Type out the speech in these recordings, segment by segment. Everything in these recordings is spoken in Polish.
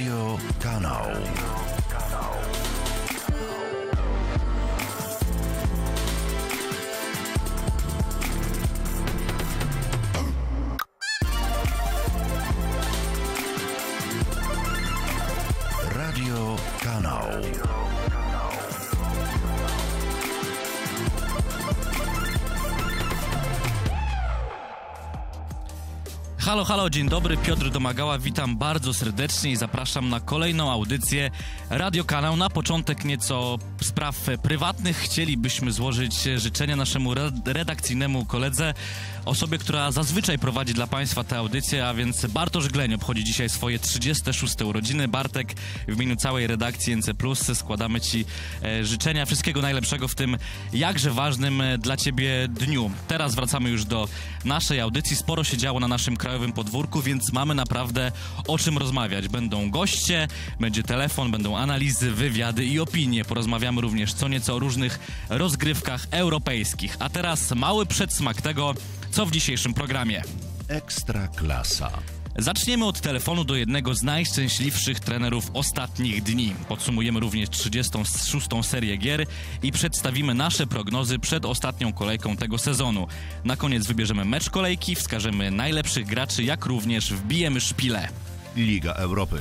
Radio Kanał. Radio Kanał. Halo, halo, dzień dobry, Piotr Domagała, witam bardzo serdecznie i zapraszam na kolejną audycję Radio Kanał. Na początek nieco spraw prywatnych. Chcielibyśmy złożyć życzenia naszemu redakcyjnemu koledze, osobie, która zazwyczaj prowadzi dla Państwa tę audycję, a więc Bartosz Gleń obchodzi dzisiaj swoje 36. urodziny. Bartek, w imieniu całej redakcji NC+, składamy Ci życzenia. Wszystkiego najlepszego w tym jakże ważnym dla Ciebie dniu. Teraz wracamy już do naszej audycji. Sporo się działo na naszym krajowym podwórku, więc mamy naprawdę o czym rozmawiać. Będą goście, będzie telefon, będą analizy, wywiady i opinie. Porozmawiamy również co nieco o różnych rozgrywkach europejskich. A teraz mały przedsmak tego, co w dzisiejszym programie. Ekstra klasa. Zaczniemy od telefonu do jednego z najszczęśliwszych trenerów ostatnich dni. Podsumujemy również 36. serię gier i przedstawimy nasze prognozy przed ostatnią kolejką tego sezonu. Na koniec wybierzemy mecz kolejki, wskażemy najlepszych graczy, jak również wbijemy szpilę. Liga Europy.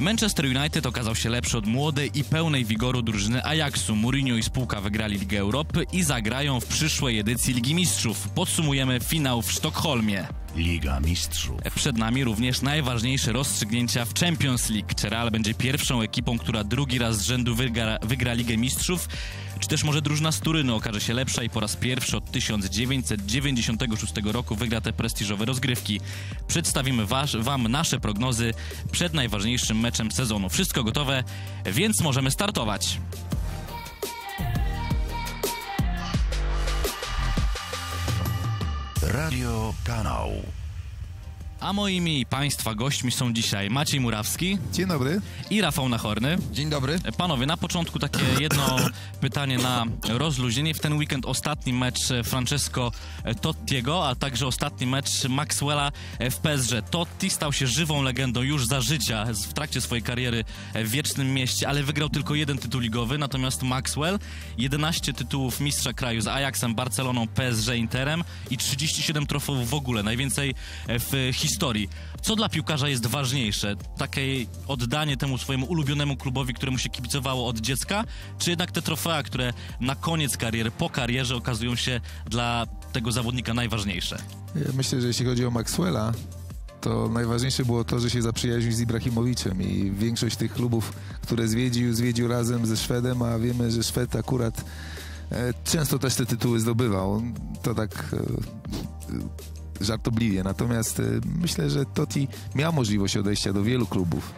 Manchester United okazał się lepszy od młodej i pełnej wigoru drużyny Ajaxu. Mourinho i spółka wygrali Ligę Europy i zagrają w przyszłej edycji Ligi Mistrzów. Podsumujemy finał w Sztokholmie. Liga Mistrzów. Przed nami również najważniejsze rozstrzygnięcia w Champions League. Czy Real będzie pierwszą ekipą, która drugi raz z rzędu wygra Ligę Mistrzów? Czy też może drużyna z Turynu okaże się lepsza i po raz pierwszy od 1996 roku wygra te prestiżowe rozgrywki? Przedstawimy Wam nasze prognozy przed najważniejszym meczem sezonu. Wszystko gotowe, więc możemy startować. Radio Kanał. A moimi Państwa gośćmi są dzisiaj Maciej Murawski. Dzień dobry. I Rafał Nachorny. Dzień dobry. Panowie, na początku takie jedno pytanie na rozluźnienie. W ten weekend ostatni mecz Francesco Tottiego, a także ostatni mecz Maxwella w PSG. Totti stał się żywą legendą już za życia, w trakcie swojej kariery w Wiecznym Mieście, ale wygrał tylko jeden tytuł ligowy, natomiast Maxwell 11 tytułów mistrza kraju z Ajaxem, Barceloną, PSG, Interem i 37 trofeów w ogóle, najwięcej w historii. Co dla piłkarza jest ważniejsze? Takie oddanie temu swojemu ulubionemu klubowi, któremu się kibicowało od dziecka, czy jednak te trofea, które na koniec kariery, po karierze okazują się dla tego zawodnika najważniejsze? Ja myślę, że jeśli chodzi o Maxwella, to najważniejsze było to, że się zaprzyjaźnił z Ibrahimowiczem i większość tych klubów, które zwiedził razem ze Szwedem, a wiemy, że Szwed akurat często też te tytuły zdobywał. To tak żartobliwie. Natomiast myślę, że Totti miał możliwość odejścia do wielu klubów,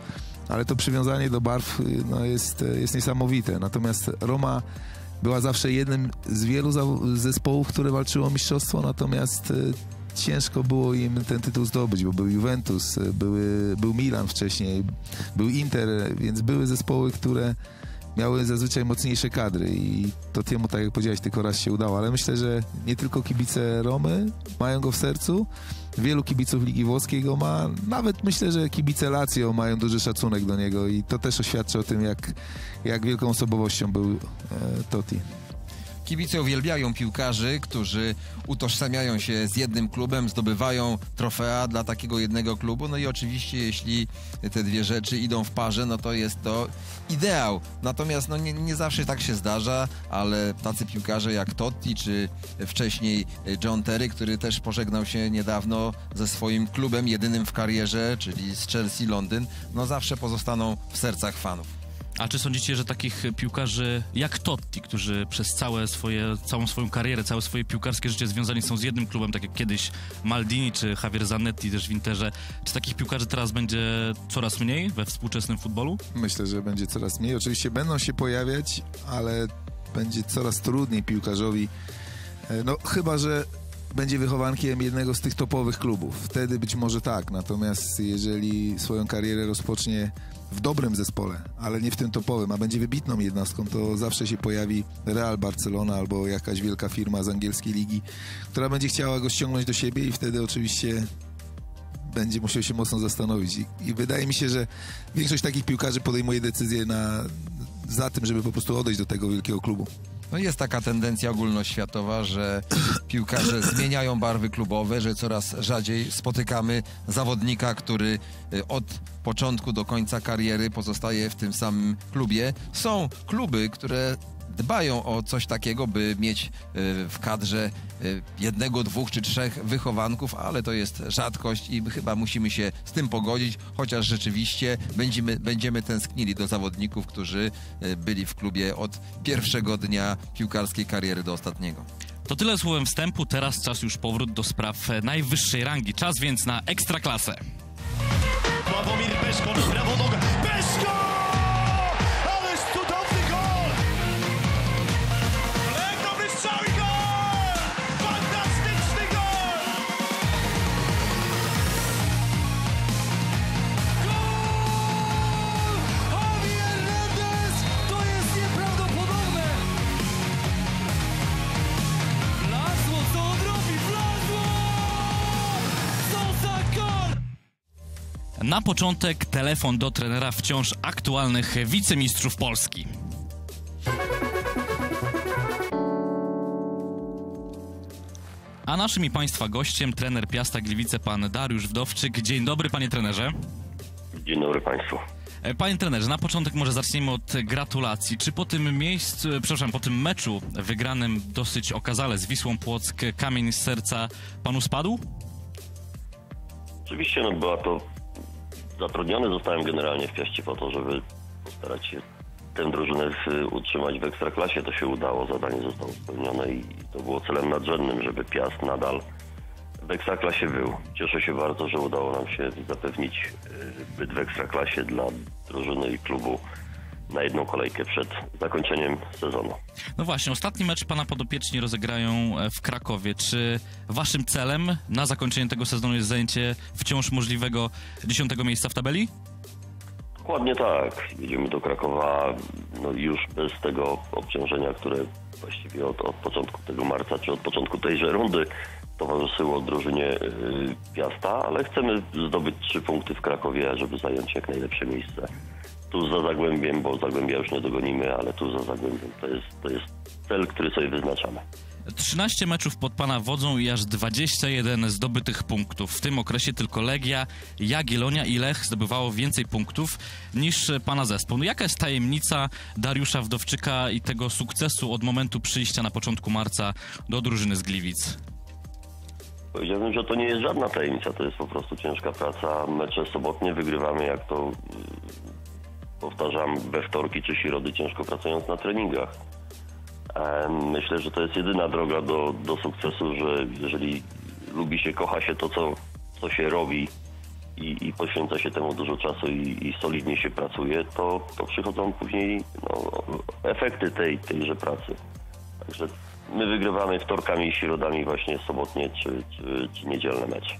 ale to przywiązanie do barw jest niesamowite. Natomiast Roma była zawsze jednym z wielu zespołów, które walczyło o mistrzostwo, natomiast ciężko było im ten tytuł zdobyć, bo był Juventus, był Milan wcześniej, był Inter, więc były zespoły, które miały zazwyczaj mocniejsze kadry i Tottiemu, tak jak powiedziałeś, tylko raz się udało, ale myślę, że nie tylko kibice Romy mają go w sercu, wielu kibiców Ligi Włoskiej go ma, nawet myślę, że kibice Lazio mają duży szacunek do niego i to też oświadczy o tym, jak wielką osobowością był Totti. Kibice uwielbiają piłkarzy, którzy utożsamiają się z jednym klubem, zdobywają trofea dla takiego jednego klubu. No i oczywiście, jeśli te dwie rzeczy idą w parze, no to jest to ideał. Natomiast no nie zawsze tak się zdarza, ale tacy piłkarze jak Totti, czy wcześniej John Terry, który też pożegnał się niedawno ze swoim klubem, jedynym w karierze, czyli z Chelsea Londyn, no zawsze pozostaną w sercach fanów. A czy sądzicie, że takich piłkarzy jak Totti, którzy przez całą swoją karierę, całe swoje piłkarskie życie związani są z jednym klubem, tak jak kiedyś Maldini czy Javier Zanetti też w Interze, czy takich piłkarzy teraz będzie coraz mniej we współczesnym futbolu? Myślę, że będzie coraz mniej. Oczywiście będą się pojawiać, ale będzie coraz trudniej piłkarzowi, no chyba że będzie wychowankiem jednego z tych topowych klubów. Wtedy być może tak, natomiast jeżeli swoją karierę rozpocznie w dobrym zespole, ale nie w tym topowym, a będzie wybitną jednostką, to zawsze się pojawi Real, Barcelona albo jakaś wielka firma z angielskiej ligi, która będzie chciała go ściągnąć do siebie i wtedy oczywiście będzie musiał się mocno zastanowić. I wydaje mi się, że większość takich piłkarzy podejmuje decyzję za tym, żeby po prostu odejść do tego wielkiego klubu. No jest taka tendencja ogólnoświatowa, że piłkarze zmieniają barwy klubowe, że coraz rzadziej spotykamy zawodnika, który od początku do końca kariery pozostaje w tym samym klubie. Są kluby, które dbają o coś takiego, by mieć w kadrze jednego, dwóch czy trzech wychowanków, ale to jest rzadkość i chyba musimy się z tym pogodzić, chociaż rzeczywiście będziemy tęsknili do zawodników, którzy byli w klubie od pierwszego dnia piłkarskiej kariery do ostatniego. To tyle słowem wstępu, teraz czas już powrót do spraw najwyższej rangi. Czas więc na Ekstraklasę. Sławomir Peszko, prawo noga. Peszko! Na początek telefon do trenera wciąż aktualnych wicemistrzów Polski. A naszym i Państwa gościem trener Piasta Gliwice, pan Dariusz Wdowczyk. Dzień dobry, panie trenerze. Dzień dobry Państwu. Panie trenerze, na początek może zacznijmy od gratulacji. Czy po tym po tym meczu wygranym dosyć okazale z Wisłą Płock kamień z serca panu spadł? Oczywiście, no była to... Zatrudniony zostałem generalnie w Piaście po to, żeby postarać się tę drużynę utrzymać w Ekstraklasie. To się udało, zadanie zostało spełnione i to było celem nadrzędnym, żeby Piast nadal w Ekstraklasie był. Cieszę się bardzo, że udało nam się zapewnić byt w Ekstraklasie dla drużyny i klubu na jedną kolejkę przed zakończeniem sezonu. No właśnie, ostatni mecz pana podopieczni rozegrają w Krakowie. Czy waszym celem na zakończenie tego sezonu jest zajęcie wciąż możliwego 10. miejsca w tabeli? Dokładnie tak. Jedziemy do Krakowa już bez tego obciążenia, które właściwie od początku tego marca, czy od początku tejże rundy towarzyszyło drużynie Piasta, ale chcemy zdobyć 3 punkty w Krakowie, żeby zająć jak najlepsze miejsce. Tu za Zagłębiem, bo Zagłębia już nie dogonimy, ale tu za Zagłębiem to jest cel, który sobie wyznaczamy. 13 meczów pod pana wodzą i aż 21 zdobytych punktów. W tym okresie tylko Legia, Jagiellonia i Lech zdobywało więcej punktów niż pana zespół. No jaka jest tajemnica Dariusza Wdowczyka i tego sukcesu od momentu przyjścia na początku marca do drużyny z Gliwic? Powiedziałbym, że to nie jest żadna tajemnica, to jest po prostu ciężka praca. Mecze sobotnie wygrywamy, jak to... Powtarzam, we wtorki czy środy, ciężko pracując na treningach. Myślę, że to jest jedyna droga do sukcesu, że jeżeli lubi się, kocha się to, co się robi i poświęca się temu dużo czasu i solidnie się pracuje, to przychodzą później efekty tejże pracy. Także my wygrywamy wtorkami i środami właśnie sobotnie czy niedzielne mecze.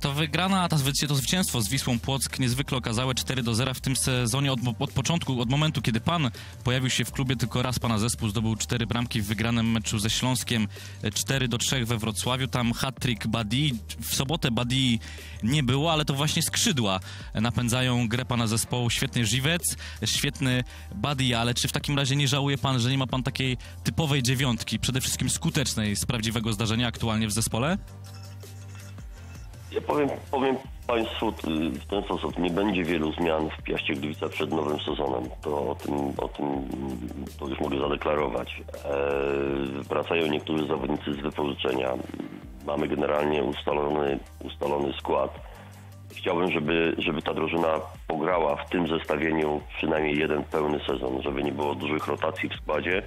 Ta wygrana, to zwycięstwo z Wisłą Płock niezwykle okazałe 4-0 w tym sezonie. Od początku, od momentu, kiedy pan pojawił się w klubie, tylko raz pana zespół zdobył 4 bramki w wygranym meczu ze Śląskiem 4-3 we Wrocławiu. Tam hat-trick Badii. W sobotę Badii nie było, ale to właśnie skrzydła napędzają grę pana zespołu. Świetny Żywec, świetny Badii, ale czy w takim razie nie żałuje pan, że nie ma pan takiej typowej 9, przede wszystkim skutecznej z prawdziwego zdarzenia aktualnie w zespole? Ja powiem Państwu w ten sposób, nie będzie wielu zmian w Piaście Gliwice przed nowym sezonem. O tym to już mogę zadeklarować. Wracają niektórzy zawodnicy z wypożyczenia. Mamy generalnie ustalony skład. Chciałbym, żeby ta drużyna pograła w tym zestawieniu przynajmniej jeden pełny sezon, żeby nie było dużych rotacji w składzie,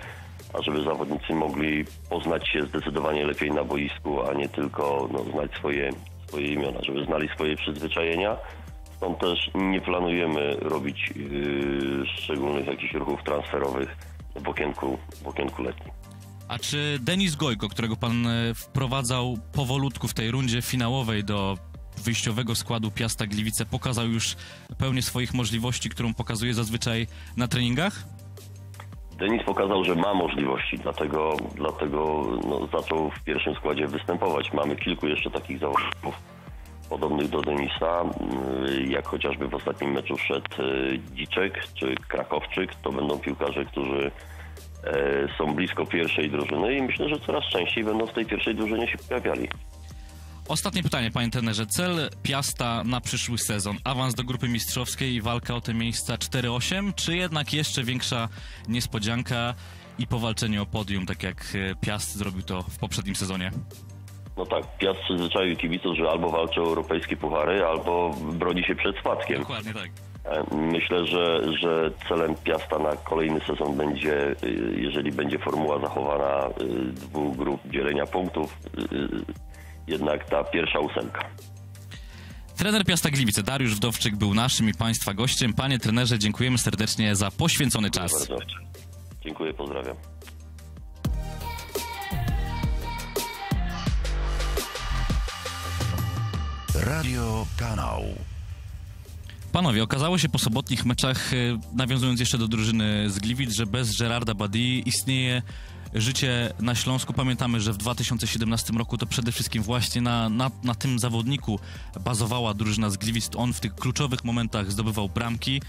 a żeby zawodnicy mogli poznać się zdecydowanie lepiej na boisku, a nie tylko znać swoje imiona, żeby znali swoje przyzwyczajenia. Stąd też nie planujemy robić szczególnych jakichś ruchów transferowych w okienku letnim. A czy Denis Gojko, którego pan wprowadzał powolutku w tej rundzie finałowej do wyjściowego składu Piasta Gliwice, pokazał już pełnię swoich możliwości, którą pokazuje zazwyczaj na treningach? Denis pokazał, że ma możliwości, dlatego zaczął w pierwszym składzie występować. Mamy kilku jeszcze takich zawodników, podobnych do Denisa, jak chociażby w ostatnim meczu wszedł Dziczek czy Krakowczyk, to będą piłkarze, którzy są blisko pierwszej drużyny i myślę, że coraz częściej będą w tej pierwszej drużynie się pojawiali. Ostatnie pytanie, panie trenerze. Cel Piasta na przyszły sezon. Awans do grupy mistrzowskiej i walka o te miejsca 4-8, czy jednak jeszcze większa niespodzianka i powalczenie o podium, tak jak Piast zrobił to w poprzednim sezonie? No tak, Piast przyzwyczaił kibiców, że albo walczy o europejskie puchary, albo broni się przed spadkiem. Dokładnie tak. Myślę, że celem Piasta na kolejny sezon będzie, jeżeli będzie formuła zachowana dwóch grup dzielenia punktów, jednak ta pierwsza ósemka. Trener Piasta Gliwice Dariusz Wdowczyk był naszym i Państwa gościem. Panie trenerze, dziękujemy serdecznie za poświęcony czas. Dziękuję bardzo. Dziękuję, pozdrawiam. Radio Kanał. Panowie, okazało się po sobotnich meczach, nawiązując jeszcze do drużyny z Gliwic, że bez Gerarda Badii istnieje życie na Śląsku. Pamiętamy, że w 2017 roku to przede wszystkim właśnie na tym zawodniku bazowała drużyna z Gliwic. On w tych kluczowych momentach zdobywał bramki,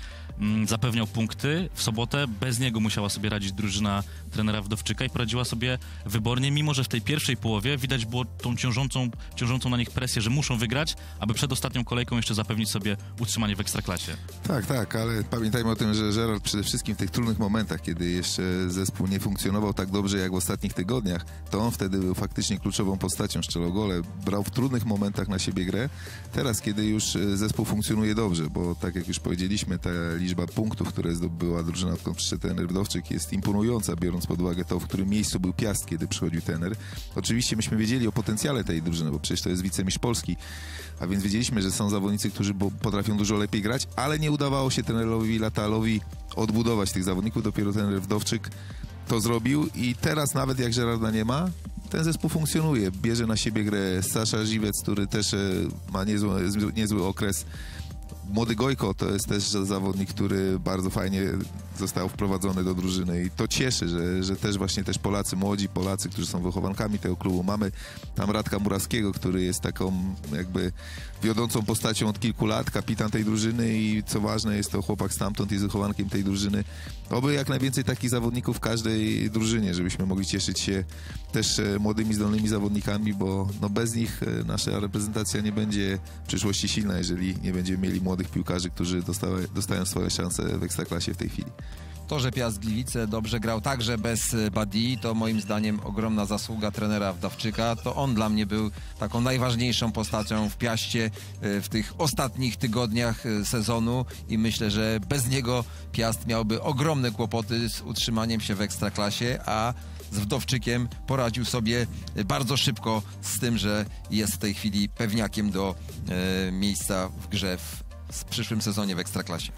zapewniał punkty. W sobotę bez niego musiała sobie radzić drużyna trenera Wdowczyka i poradziła sobie wybornie, mimo że w tej pierwszej połowie widać było tą ciążącą na nich presję, że muszą wygrać, aby przed ostatnią kolejką jeszcze zapewnić sobie utrzymanie w Ekstraklasie. Tak, tak, ale pamiętajmy o tym, że Gerard przede wszystkim w tych trudnych momentach, kiedy jeszcze zespół nie funkcjonował tak dobrze jak w ostatnich tygodniach, to on wtedy był faktycznie kluczową postacią, strzelał gole, brał w trudnych momentach na siebie grę. Teraz, kiedy już zespół funkcjonuje dobrze, bo tak jak już powiedzieliśmy, ta liczba punktów, które zdobyła drużyna, odkąd przyszedł trener Wdowczyk, jest imponująca, biorąc pod uwagę to, w którym miejscu był Piast, kiedy przychodził trener. Oczywiście myśmy wiedzieli o potencjale tej drużyny, bo przecież to jest wicemistrz Polski, a więc wiedzieliśmy, że są zawodnicy, którzy potrafią dużo lepiej grać, ale nie udawało się trenerowi Latalowi odbudować tych zawodników. Dopiero trener Wdowczyk to zrobił i teraz, nawet jak Gerarda nie ma, ten zespół funkcjonuje. Bierze na siebie grę Sasza Żywec, który też ma niezły okres. Młody Gojko to jest też zawodnik, który bardzo fajnie został wprowadzony do drużyny i to cieszy, że też właśnie też Polacy, młodzi Polacy, którzy są wychowankami tego klubu. Mamy tam Radka Muraskiego, który jest taką jakby wiodącą postacią od kilku lat, kapitan tej drużyny i co ważne, jest to chłopak stamtąd, jest wychowankiem tej drużyny. Oby jak najwięcej takich zawodników w każdej drużynie, żebyśmy mogli cieszyć się też młodymi, zdolnymi zawodnikami, bo no bez nich nasza reprezentacja nie będzie w przyszłości silna, jeżeli nie będziemy mieli młodych piłkarzy, którzy dostają swoje szanse w Ekstraklasie w tej chwili. To, że Piast Gliwice dobrze grał także bez Badii, to moim zdaniem ogromna zasługa trenera Wdowczyka. To on dla mnie był taką najważniejszą postacią w Piaście w tych ostatnich tygodniach sezonu i myślę, że bez niego Piast miałby ogromne kłopoty z utrzymaniem się w Ekstraklasie, a z Wdowczykiem poradził sobie bardzo szybko z tym, że jest w tej chwili pewniakiem do miejsca w grze w przyszłym sezonie w Ekstraklasie.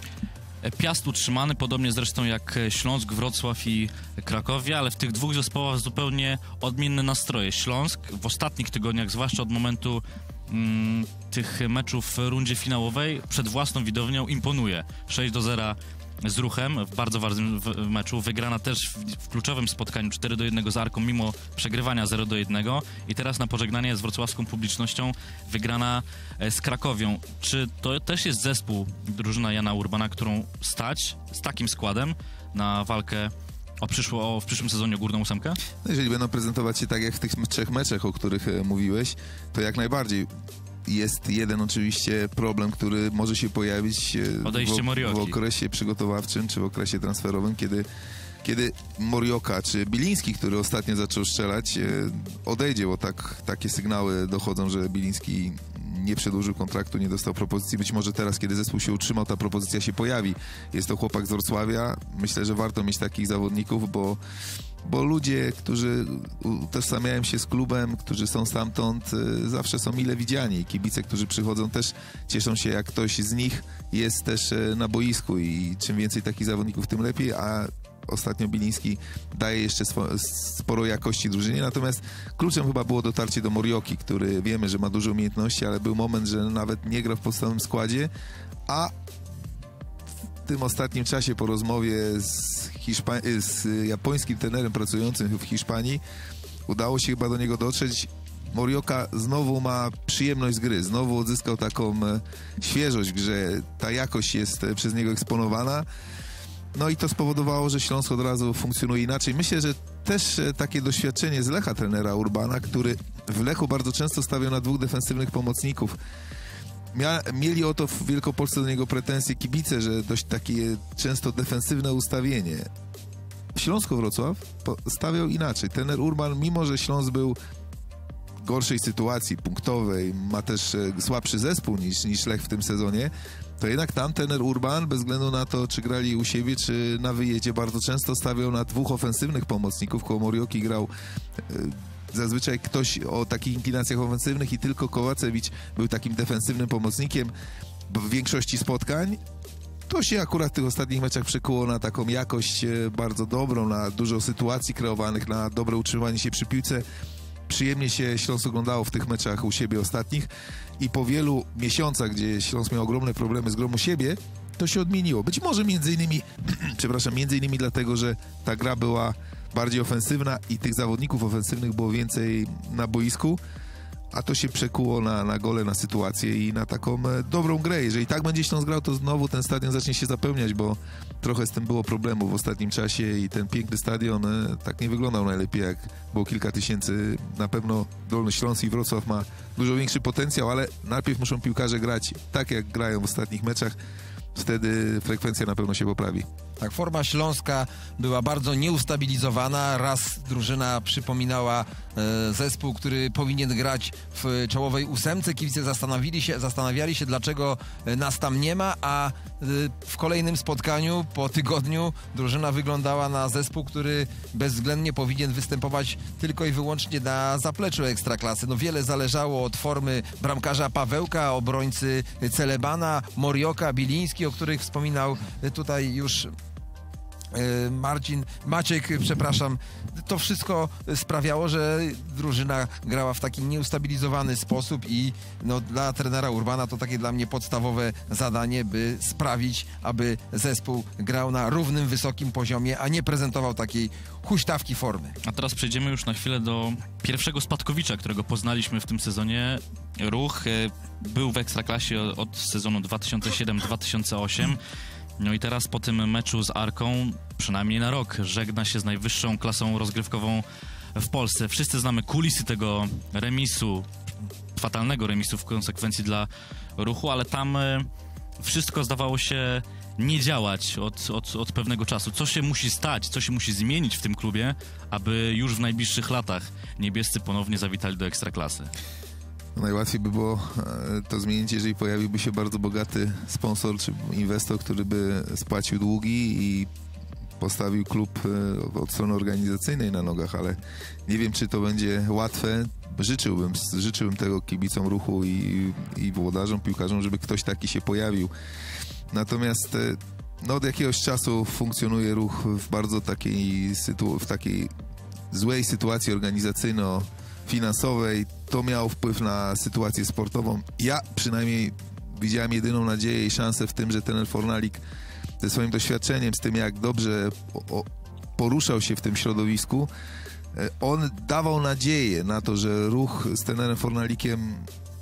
Piast utrzymany, podobnie zresztą jak Śląsk, Wrocław i Krakowie, ale w tych dwóch zespołach zupełnie odmienne nastroje. Śląsk w ostatnich tygodniach, zwłaszcza od momentu tych meczów w rundzie finałowej, przed własną widownią imponuje. 6-0 z Ruchem w bardzo ważnym meczu. Wygrana też w kluczowym spotkaniu 4-1 z Arką, mimo przegrywania 0-1. I teraz na pożegnanie z wrocławską publicznością wygrana z Krakowią. Czy to też jest zespół, drużyna Jana Urbana, którą stać z takim składem na walkę w przyszłym sezonie górną ósemkę? No jeżeli będą prezentować się tak jak w tych trzech meczach, o których mówiłeś, to jak najbardziej. Jest jeden oczywiście problem, który może się pojawić w okresie przygotowawczym czy w okresie transferowym, kiedy Morioka czy Biliński, który ostatnio zaczął strzelać, odejdzie, bo takie sygnały dochodzą, że Biliński nie przedłużył kontraktu, nie dostał propozycji. Być może teraz, kiedy zespół się utrzymał, ta propozycja się pojawi. Jest to chłopak z Wrocławia. Myślę, że warto mieć takich zawodników, bo ludzie, którzy utożsamiają się z klubem, którzy są stamtąd, zawsze są mile widziani. Kibice, którzy przychodzą, też cieszą się, jak ktoś z nich jest też na boisku i czym więcej takich zawodników, tym lepiej, a ostatnio Biliński daje jeszcze sporo jakości drużynie, natomiast kluczem chyba było dotarcie do Morioki, który wiemy, że ma dużo umiejętności, ale był moment, że nawet nie gra w podstawowym składzie, a w tym ostatnim czasie po rozmowie z japońskim trenerem pracującym w Hiszpanii udało się chyba do niego dotrzeć. Morioka znowu ma przyjemność z gry, znowu odzyskał taką świeżość w grze, ta jakość jest przez niego eksponowana. No i to spowodowało, że Śląsk od razu funkcjonuje inaczej. Myślę, że też takie doświadczenie z Lecha trenera Urbana, który w Lechu bardzo często stawiał na dwóch defensywnych pomocników. Mieli o to w Wielkopolsce do niego pretensje kibice, że dość takie często defensywne ustawienie. W Śląsku Wrocław stawiał inaczej. Trener Urban, mimo że Śląsk był w gorszej sytuacji punktowej, ma też słabszy zespół niż Lech w tym sezonie, to jednak tam trener Urban, bez względu na to, czy grali u siebie, czy na wyjeździe, bardzo często stawiał na dwóch ofensywnych pomocników. Koło Morioki grał zazwyczaj ktoś o takich inklinacjach ofensywnych i tylko Kołacewicz był takim defensywnym pomocnikiem w większości spotkań. To się akurat w tych ostatnich meczach przekuło na taką jakość bardzo dobrą, na dużo sytuacji kreowanych, na dobre utrzymywanie się przy piłce. Przyjemnie się Śląsk oglądało w tych meczach u siebie ostatnich i po wielu miesiącach, gdzie Śląsk miał ogromne problemy z grą u siebie, to się odmieniło. Być może między innymi dlatego, że ta gra była bardziej ofensywna i tych zawodników ofensywnych było więcej na boisku, a to się przekuło na gole, na sytuację i na taką dobrą grę. Jeżeli tak będzie Śląsk grał, to znowu ten stadion zacznie się zapełniać, bo trochę z tym było problemu w ostatnim czasie i ten piękny stadion tak nie wyglądał najlepiej, jak było kilka tysięcy. Na pewno Dolnośląsk i Wrocław ma dużo większy potencjał, ale najpierw muszą piłkarze grać tak, jak grają w ostatnich meczach. Wtedy frekwencja na pewno się poprawi. Tak, forma Śląska była bardzo nieustabilizowana. Raz drużyna przypominała zespół, który powinien grać w czołowej ósemce. Kibice zastanawiali się, dlaczego nas tam nie ma, a w kolejnym spotkaniu po tygodniu drużyna wyglądała na zespół, który bezwzględnie powinien występować tylko i wyłącznie na zapleczu Ekstraklasy. No, wiele zależało od formy bramkarza Pawełka, obrońcy Celebana, Morioka, Biliński, o których wspominał tutaj już Maciek. To wszystko sprawiało, że drużyna grała w taki nieustabilizowany sposób i no, dla trenera Urbana to takie dla mnie podstawowe zadanie, by sprawić, aby zespół grał na równym, wysokim poziomie, a nie prezentował takiej huśtawki formy. A teraz przejdziemy już na chwilę do pierwszego spadkowicza, którego poznaliśmy w tym sezonie. Ruch był w Ekstraklasie od sezonu 2007-2008. No i teraz po tym meczu z Arką, przynajmniej na rok, żegna się z najwyższą klasą rozgrywkową w Polsce. Wszyscy znamy kulisy tego remisu, fatalnego remisu w konsekwencji dla Ruchu, ale tam wszystko zdawało się nie działać od pewnego czasu. Co się musi stać, co się musi zmienić w tym klubie, aby już w najbliższych latach niebiescy ponownie zawitali do Ekstraklasy? Najłatwiej by było to zmienić, jeżeli pojawiłby się bardzo bogaty sponsor czy inwestor, który by spłacił długi i postawił klub od strony organizacyjnej na nogach, ale nie wiem, czy to będzie łatwe. Życzyłbym tego kibicom Ruchu i włodarzom, piłkarzom, żeby ktoś taki się pojawił. Natomiast no, od jakiegoś czasu funkcjonuje Ruch w bardzo takiej złej sytuacji organizacyjno-finansowej. To miało wpływ na sytuację sportową. Ja przynajmniej widziałem jedyną nadzieję i szansę w tym, że trener Fornalik ze swoim doświadczeniem, z tym jak dobrze poruszał się w tym środowisku, on dawał nadzieję na to, że Ruch z trenerem Fornalikiem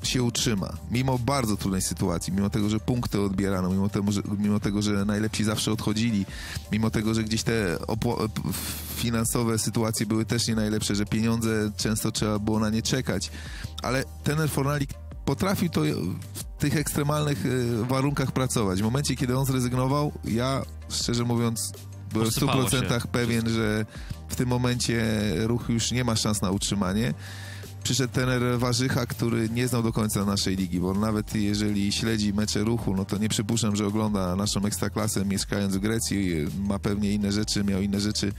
się utrzyma. Mimo bardzo trudnej sytuacji, mimo tego, że punkty odbierano, mimo tego, że najlepsi zawsze odchodzili, mimo tego, że gdzieś te finansowe sytuacje były też nie najlepsze, że pieniądze często trzeba było na nie czekać. Ale trener Fornalik potrafił to w tych ekstremalnych warunkach pracować. W momencie, kiedy on zrezygnował, ja szczerze mówiąc byłem w 100% pewien, że w tym momencie Ruch już nie ma szans na utrzymanie. Przyszedł trener Warzycha, który nie znał do końca naszej ligi, bo nawet jeżeli śledzi mecze Ruchu, no to nie przypuszczam, że ogląda naszą Ekstraklasę, mieszkając w Grecji, ma pewnie inne rzeczy, miał inne rzeczy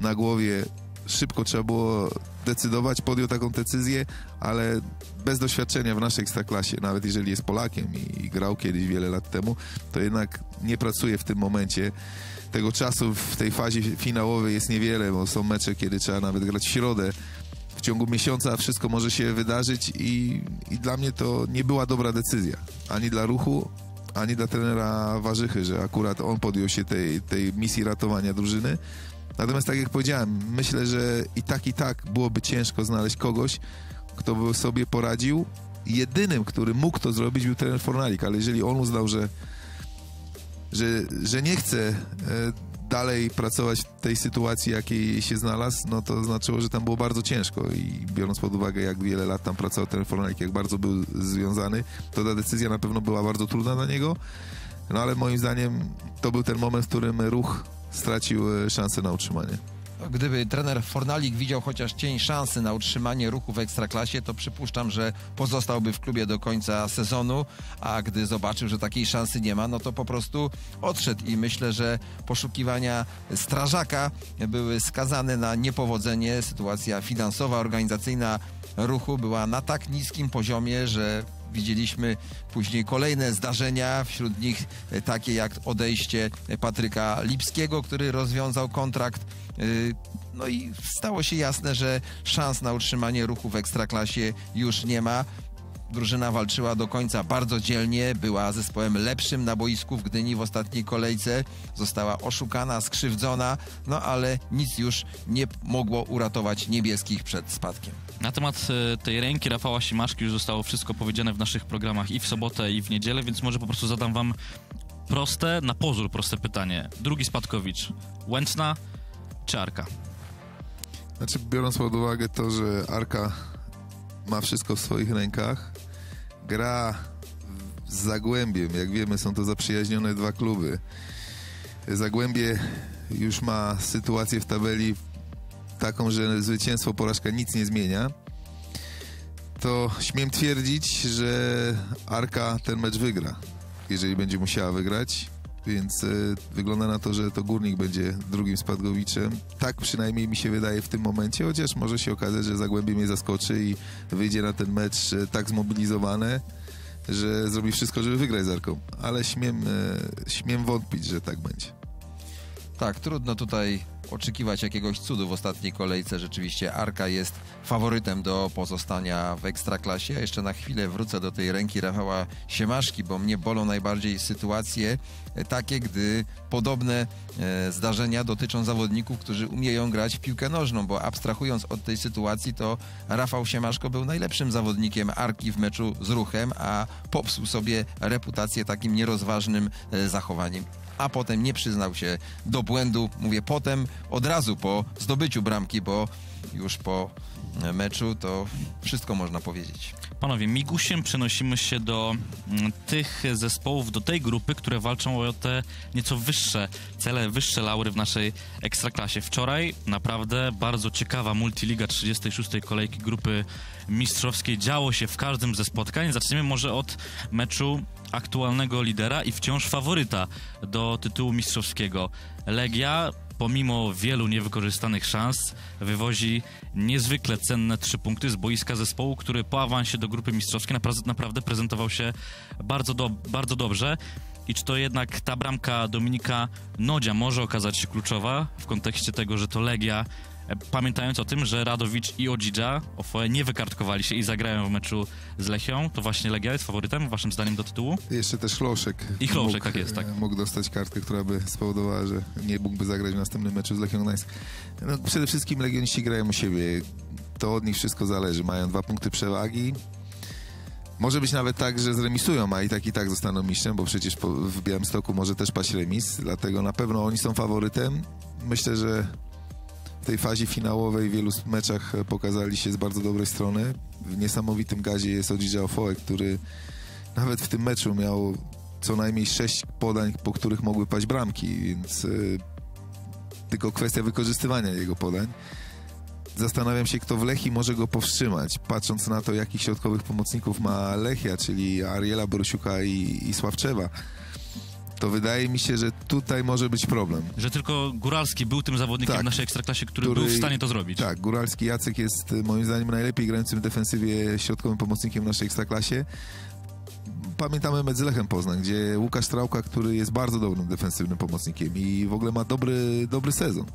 na głowie. Szybko trzeba było decydować, podjął taką decyzję, ale bez doświadczenia w naszej Ekstraklasie, nawet jeżeli jest Polakiem i grał kiedyś wiele lat temu, to jednak nie pracuje w tym momencie. Tego czasu w tej fazie finałowej jest niewiele, bo są mecze, kiedy trzeba nawet grać w środę. W ciągu miesiąca wszystko może się wydarzyć i dla mnie to nie była dobra decyzja. Ani dla Ruchu, ani dla trenera Warzychy, że akurat on podjął się tej misji ratowania drużyny. Natomiast tak jak powiedziałem, myślę, że i tak byłoby ciężko znaleźć kogoś, kto by sobie poradził. Jedynym, który mógł to zrobić, był trener Fornalik, ale jeżeli on uznał, że nie chce dalej pracować w tej sytuacji, jakiej się znalazł, no to znaczyło, że tam było bardzo ciężko i biorąc pod uwagę, jak wiele lat tam pracował ten Fornalik, jak bardzo był związany, to ta decyzja na pewno była bardzo trudna dla niego, no ale moim zdaniem to był ten moment, w którym Ruch stracił szansę na utrzymanie. Gdyby trener Fornalik widział chociaż cień szansy na utrzymanie Ruchu w Ekstraklasie, to przypuszczam, że pozostałby w klubie do końca sezonu, a gdy zobaczył, że takiej szansy nie ma, no to po prostu odszedł i myślę, że poszukiwania strażaka były skazane na niepowodzenie. Sytuacja finansowa, organizacyjna Ruchu była na tak niskim poziomie, że widzieliśmy później kolejne zdarzenia, wśród nich takie jak odejście Patryka Lipskiego, który rozwiązał kontrakt. No i stało się jasne, że szans na utrzymanie Ruchu w Ekstraklasie już nie ma. Drużyna walczyła do końca bardzo dzielnie, była zespołem lepszym na boisku w Gdyni w ostatniej kolejce. Została oszukana, skrzywdzona, no ale nic już nie mogło uratować niebieskich przed spadkiem. Na temat tej ręki Rafała Siemaszki już zostało wszystko powiedziane w naszych programach i w sobotę, i w niedzielę, więc może po prostu zadam wam proste, na pozór proste pytanie. Drugi spadkowicz, Łęczna czy Arka? Znaczy, biorąc pod uwagę to, że Arka ma wszystko w swoich rękach, gra z Zagłębiem, jak wiemy, są to zaprzyjaźnione dwa kluby. Zagłębie już ma sytuację w tabeli taką, że zwycięstwo, porażka nic nie zmienia, to śmiem twierdzić, że Arka ten mecz wygra, jeżeli będzie musiała wygrać, więc wygląda na to, że to Górnik będzie drugim spadkowiczem. Tak przynajmniej mi się wydaje w tym momencie, chociaż może się okazać, że Zagłębie mnie zaskoczy i wyjdzie na ten mecz tak zmobilizowane, że zrobi wszystko, żeby wygrać z Arką, ale śmiem wątpić, że tak będzie. Tak, trudno tutaj oczekiwać jakiegoś cudu w ostatniej kolejce. Rzeczywiście Arka jest faworytem do pozostania w Ekstraklasie. Ja jeszcze na chwilę wrócę do tej ręki Rafała Siemaszki, bo mnie bolą najbardziej sytuacje takie, gdy podobne zdarzenia dotyczą zawodników, którzy umieją grać w piłkę nożną, bo abstrahując od tej sytuacji, to Rafał Siemaszko był najlepszym zawodnikiem Arki w meczu z Ruchem, a popsuł sobie reputację takim nierozważnym zachowaniem. A potem nie przyznał się do błędu. Mówię potem, od razu po zdobyciu bramki, bo już po meczu to wszystko można powiedzieć. Panowie, migusiem przenosimy się do tych zespołów, do tej grupy, które walczą o te nieco wyższe cele, wyższe laury w naszej Ekstraklasie. Wczoraj naprawdę bardzo ciekawa multiliga 36. kolejki grupy mistrzowskiej. Działo się w każdym ze spotkań. Zaczniemy może od meczu aktualnego lidera i wciąż faworyta do tytułu mistrzowskiego. Legia, pomimo wielu niewykorzystanych szans, wywozi niezwykle cenne 3 punkty z boiska zespołu, który po awansie do grupy mistrzowskiej naprawdę prezentował się bardzo dobrze. I czy to jednak ta bramka Dominika Nodzia może okazać się kluczowa w kontekście tego, że to Legia, pamiętając o tym, że Radowicz i Odjidja-Ofoé nie wykartkowali się i zagrają w meczu z Lechią, to właśnie Legia jest faworytem, waszym zdaniem, do tytułu? Jeszcze też Chloszek. I Chloszek, tak jest, tak. Mógł dostać kartkę, która by spowodowała, że nie mógłby zagrać w następnym meczu z Lechią Gdańsk. No, przede wszystkim legioniści grają u siebie. To od nich wszystko zależy. Mają 2 punkty przewagi. Może być nawet tak, że zremisują, a i tak zostaną mistrzem, bo przecież w Białymstoku może też paść remis, dlatego na pewno oni są faworytem. Myślę, że w tej fazie finałowej w wielu meczach pokazali się z bardzo dobrej strony. W niesamowitym gazie jest Odjidja-Ofoé, który nawet w tym meczu miał co najmniej 6 podań, po których mogły paść bramki, więc tylko kwestia wykorzystywania jego podań. Zastanawiam się, kto w Lechii może go powstrzymać, patrząc na to, jakich środkowych pomocników ma Lechia, czyli Ariela Borysiuka i Sławczewa. To wydaje mi się, że tutaj może być problem. Że tylko Góralski był tym zawodnikiem w naszej Ekstraklasie, który był w stanie to zrobić. Tak, Góralski Jacek jest moim zdaniem najlepiej grającym w defensywie środkowym pomocnikiem w naszej Ekstraklasie. Pamiętamy mecz z Lechem Poznań, gdzie Łukasz Trałka, który jest bardzo dobrym defensywnym pomocnikiem i w ogóle ma dobry sezon.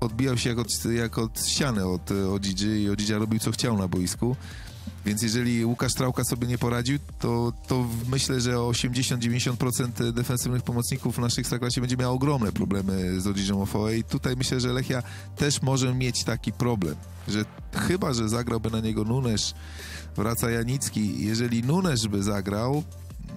Odbijał się jak od ściany od Odjidji i Odjidja robił co chciał na boisku. Więc jeżeli Łukasz Trałka sobie nie poradził, to myślę, że 80-90% defensywnych pomocników w naszej Ekstraklasie będzie miało ogromne problemy z Odjidja-Ofoé i tutaj myślę, że Lechia też może mieć taki problem, że chyba, że zagrałby na niego Nunes, wraca Janicki. Jeżeli Nunes by zagrał,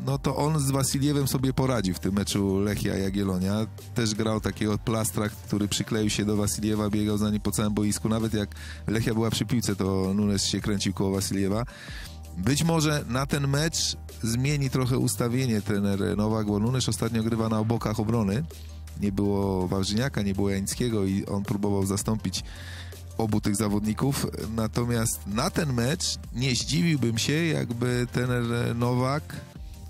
no to on z Wasiliewem sobie poradzi w tym meczu Lechia-Jagiellonia. Też grał takiego plastra, który przykleił się do Wasiliewa, biegał za nim po całym boisku. Nawet jak Lechia była przy piłce, to Nunes się kręcił koło Wasiliewa. Być może na ten mecz zmieni trochę ustawienie trener Nowak, bo Nunes ostatnio grywa na obokach obrony. Nie było Wawrzyniaka, nie było Janickiego i on próbował zastąpić obu tych zawodników. Natomiast na ten mecz nie zdziwiłbym się, jakby trener Nowak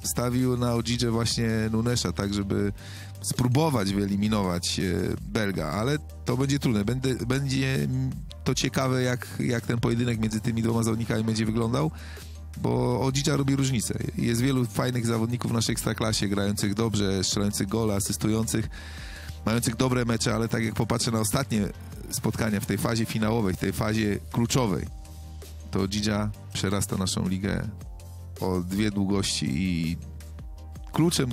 stawił na Odjidję właśnie Nunesa, tak żeby spróbować wyeliminować Belga, ale to będzie trudne. Będzie to ciekawe, jak ten pojedynek między tymi dwoma zawodnikami będzie wyglądał, bo Odjidja robi różnicę. Jest wielu fajnych zawodników w naszej Ekstraklasie, grających dobrze, strzelających gole, asystujących, mających dobre mecze, ale tak jak popatrzę na ostatnie spotkania w tej fazie finałowej, w tej fazie kluczowej, to Odjidja przerasta naszą ligę o dwie długości i kluczem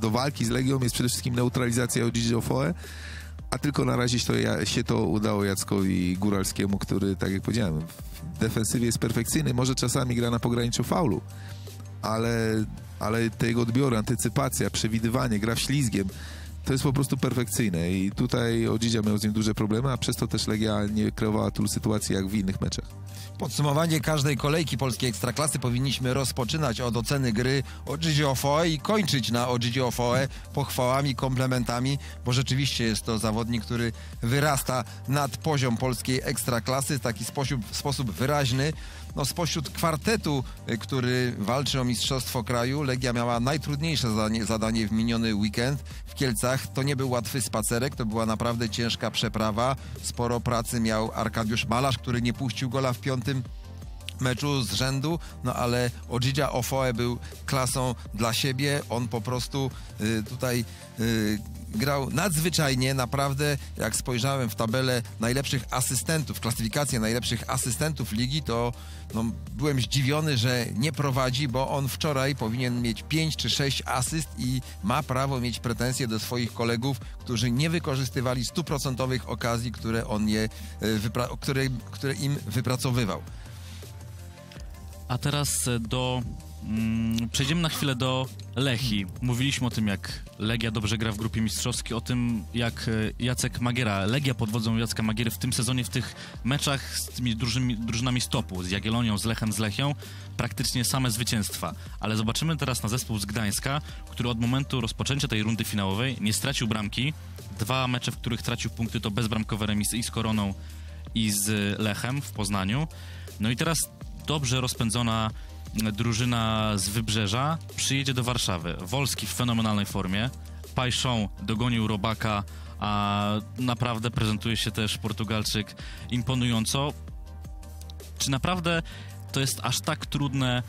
do walki z Legią jest przede wszystkim neutralizacja Odjidja-Ofoé, a tylko na razie się to udało Jackowi Góralskiemu, który, tak jak powiedziałem, w defensywie jest perfekcyjny, może czasami gra na pograniczu faulu, ale te jego odbiory, antycypacja, przewidywanie, gra ślizgiem, to jest po prostu perfekcyjne i tutaj Odjidja miał z nim duże problemy, a przez to też Legia nie kreowała tylu sytuacji jak w innych meczach. Podsumowanie każdej kolejki polskiej Ekstraklasy powinniśmy rozpoczynać od oceny gry Odjidja-Ofoé i kończyć na Odjidja-Ofoé pochwałami, komplementami, bo rzeczywiście jest to zawodnik, który wyrasta nad poziom polskiej Ekstraklasy w taki sposób wyraźny. No, spośród kwartetu, który walczy o mistrzostwo kraju, Legia miała najtrudniejsze zadanie w miniony weekend w Kielcach. To nie był łatwy spacerek, to była naprawdę ciężka przeprawa. Sporo pracy miał Arkadiusz Malarz, który nie puścił gola w piątym meczu z rzędu, no ale Odjidja-Ofoé był klasą dla siebie. On po prostu tutaj grał nadzwyczajnie, naprawdę jak spojrzałem w tabelę najlepszych asystentów, klasyfikację najlepszych asystentów ligi, to no, byłem zdziwiony, że nie prowadzi, bo on wczoraj powinien mieć 5 czy 6 asyst i ma prawo mieć pretensje do swoich kolegów, którzy nie wykorzystywali 100% okazji, które im wypracowywał. A teraz przejdziemy na chwilę do Lechii. Mówiliśmy o tym, jak Legia dobrze gra w grupie mistrzowskiej, o tym, jak Jacek Magiera, Legia pod wodzą Jacka Magiery w tym sezonie, w tych meczach z tymi drużynami z topu, z Jagiellonią, z Lechem, z Lechią, praktycznie same zwycięstwa. Ale zobaczymy teraz na zespół z Gdańska, który od momentu rozpoczęcia tej rundy finałowej nie stracił bramki. Dwa mecze, w których tracił punkty, to bezbramkowe remisy i z Koroną, i z Lechem w Poznaniu. No i teraz dobrze rozpędzona drużyna z Wybrzeża przyjedzie do Warszawy. Wolski w fenomenalnej formie, Paixão dogonił Robaka, a naprawdę prezentuje się też Portugalczyk imponująco. Czy naprawdę to jest aż tak trudne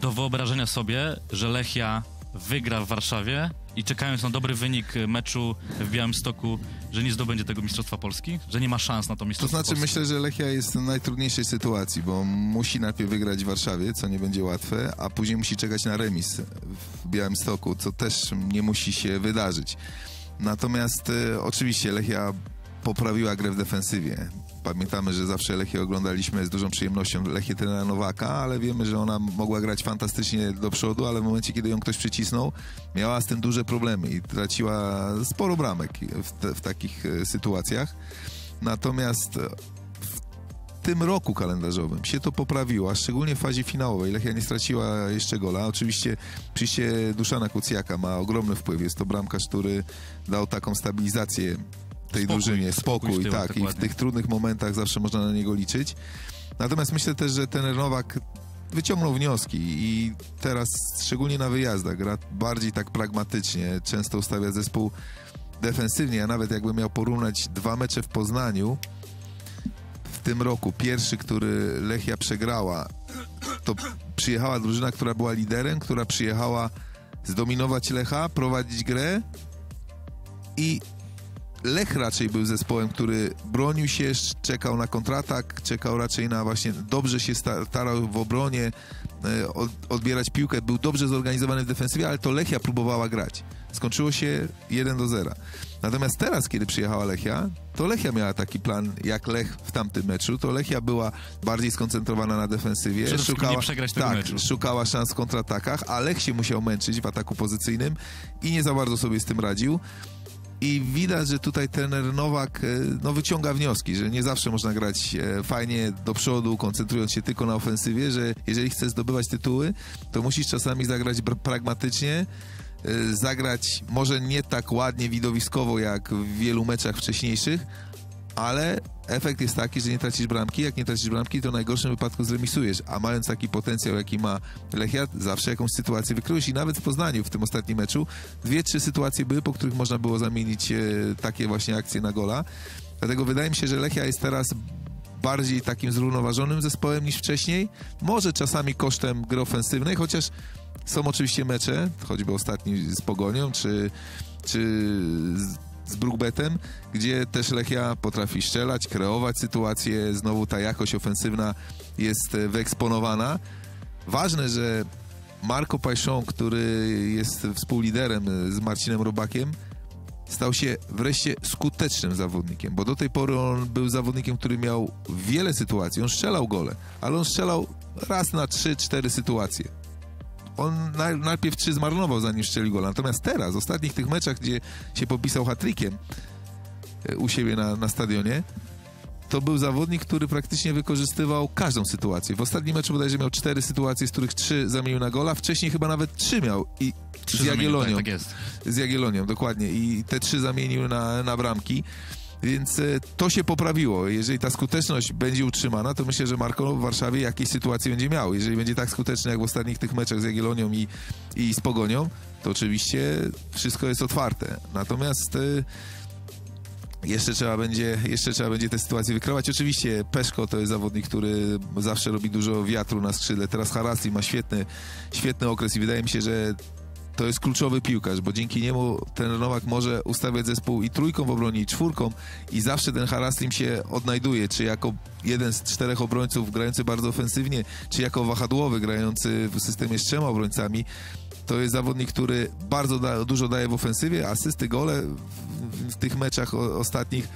do wyobrażenia sobie, że Lechia wygra w Warszawie i czekając na dobry wynik meczu w Białymstoku, że nie zdobędzie tego Mistrzostwa Polski? Że nie ma szans na to Mistrzostwo Polski? To znaczy, myślę, że Lechia jest w najtrudniejszej sytuacji, bo musi najpierw wygrać w Warszawie, co nie będzie łatwe, a później musi czekać na remis w Białymstoku, co też nie musi się wydarzyć. Natomiast oczywiście Lechia poprawiła grę w defensywie. Pamiętamy, że zawsze Lechię oglądaliśmy z dużą przyjemnością, Lechię trenera Nowaka, ale wiemy, że ona mogła grać fantastycznie do przodu, ale w momencie, kiedy ją ktoś przycisnął, miała z tym duże problemy i traciła sporo bramek w takich sytuacjach. Natomiast w tym roku kalendarzowym się to poprawiło, szczególnie w fazie finałowej. Lechia nie straciła jeszcze gola. Oczywiście przyjście Duszana Kucjaka ma ogromny wpływ. Jest to bramkarz, który dał taką stabilizację tej drużynie, spokój, tak, i w tych trudnych momentach zawsze można na niego liczyć. Natomiast myślę też, że ten Nowak wyciągnął wnioski i teraz, szczególnie na wyjazdach, gra bardziej tak pragmatycznie, często ustawia zespół defensywnie, a nawet jakbym miał porównać dwa mecze w Poznaniu w tym roku, pierwszy, który Lechia przegrała, to przyjechała drużyna, która była liderem, która przyjechała zdominować Lecha, prowadzić grę i Lech raczej był zespołem, który bronił się, czekał na kontratak, czekał raczej na właśnie, dobrze się starał w obronie, odbierać piłkę, był dobrze zorganizowany w defensywie, ale to Lechia próbowała grać. Skończyło się 1-0. Natomiast teraz, kiedy przyjechała Lechia, to Lechia miała taki plan jak Lech w tamtym meczu. To Lechia była bardziej skoncentrowana na defensywie. Przede wszystkim nie przegrać tego meczu. Szukała szans w kontratakach, a Lech się musiał męczyć w ataku pozycyjnym i nie za bardzo sobie z tym radził. I widać, że tutaj trener Nowak wyciąga wnioski, że nie zawsze można grać fajnie do przodu, koncentrując się tylko na ofensywie, że jeżeli chcesz zdobywać tytuły, to musisz czasami zagrać pragmatycznie, zagrać może nie tak ładnie, widowiskowo jak w wielu meczach wcześniejszych, ale efekt jest taki, że nie tracisz bramki. Jak nie tracisz bramki, to w najgorszym wypadku zremisujesz, a mając taki potencjał, jaki ma Lechia, zawsze jakąś sytuację wykryłeś. I nawet w Poznaniu w tym ostatnim meczu 2-3 sytuacje były, po których można było zamienić takie właśnie akcje na gola. Dlatego wydaje mi się, że Lechia jest teraz bardziej takim zrównoważonym zespołem niż wcześniej. Może czasami kosztem gry ofensywnej, chociaż są oczywiście mecze, choćby ostatni z Pogonią, czy z Brugbetem, gdzie też Lechia potrafi strzelać, kreować sytuację, znowu ta jakość ofensywna jest wyeksponowana. Ważne, że Marco Paixão, który jest współliderem z Marcinem Robakiem, stał się wreszcie skutecznym zawodnikiem, bo do tej pory on był zawodnikiem, który miał wiele sytuacji, on strzelał gole, ale on strzelał raz na 3-4 sytuacje. On najpierw 3 zmarnował, zanim strzelił gola. Natomiast teraz, w ostatnich tych meczach, gdzie się popisał hat-trickiem u siebie na stadionie, to był zawodnik, który praktycznie wykorzystywał każdą sytuację. W ostatnim meczu bodajże miał 4 sytuacje, z których 3 zamienił na gola. Wcześniej chyba nawet 3 miał. I z Jagiellonią. Tak jest. Z Jagiellonią, dokładnie. I te 3 zamienił na bramki. Więc to się poprawiło. Jeżeli ta skuteczność będzie utrzymana, to myślę, że Marco w Warszawie jakieś sytuacje będzie miał. Jeżeli będzie tak skuteczny jak w ostatnich tych meczach z Jagiellonią i z Pogonią, to oczywiście wszystko jest otwarte. Natomiast jeszcze trzeba będzie te sytuacje wykrywać. Oczywiście Peszko to jest zawodnik, który zawsze robi dużo wiatru na skrzydle. Teraz Harassi ma świetny okres i wydaje mi się, że to jest kluczowy piłkarz, bo dzięki niemu ten Nowak może ustawiać zespół i trójką w obronie, i czwórką, i zawsze ten Harassim się odnajduje, czy jako jeden z 4 obrońców grający bardzo ofensywnie, czy jako wahadłowy grający w systemie z 3 obrońcami. To jest zawodnik, który bardzo dużo daje w ofensywie, asysty, gole w tych meczach ostatnich.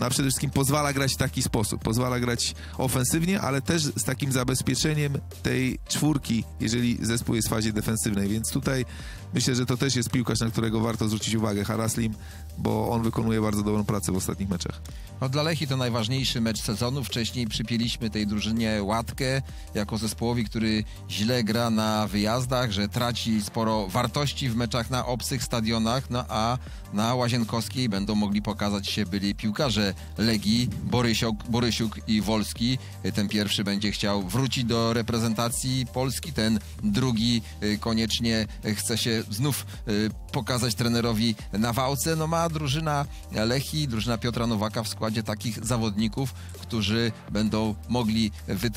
A przede wszystkim pozwala grać w taki sposób. Pozwala grać ofensywnie, ale też z takim zabezpieczeniem tej czwórki, jeżeli zespół jest w fazie defensywnej. Więc tutaj myślę, że to też jest piłkarz, na którego warto zwrócić uwagę. Harassim, bo on wykonuje bardzo dobrą pracę w ostatnich meczach. No, dla Lechii to najważniejszy mecz sezonu. Wcześniej przypięliśmy tej drużynie łatkę jako zespołowi, który źle gra na wyjazdach, że traci sporo wartości w meczach na obcych stadionach, no a na Łazienkowskiej będą mogli pokazać się byli piłkarze Legii, Borysiuk i Wolski. Ten pierwszy będzie chciał wrócić do reprezentacji Polski, ten drugi koniecznie chce się znów pokazać trenerowi na Wałce. No ma drużyna Lechii, drużyna Piotra Nowaka w składzie takich zawodników, którzy będą mogli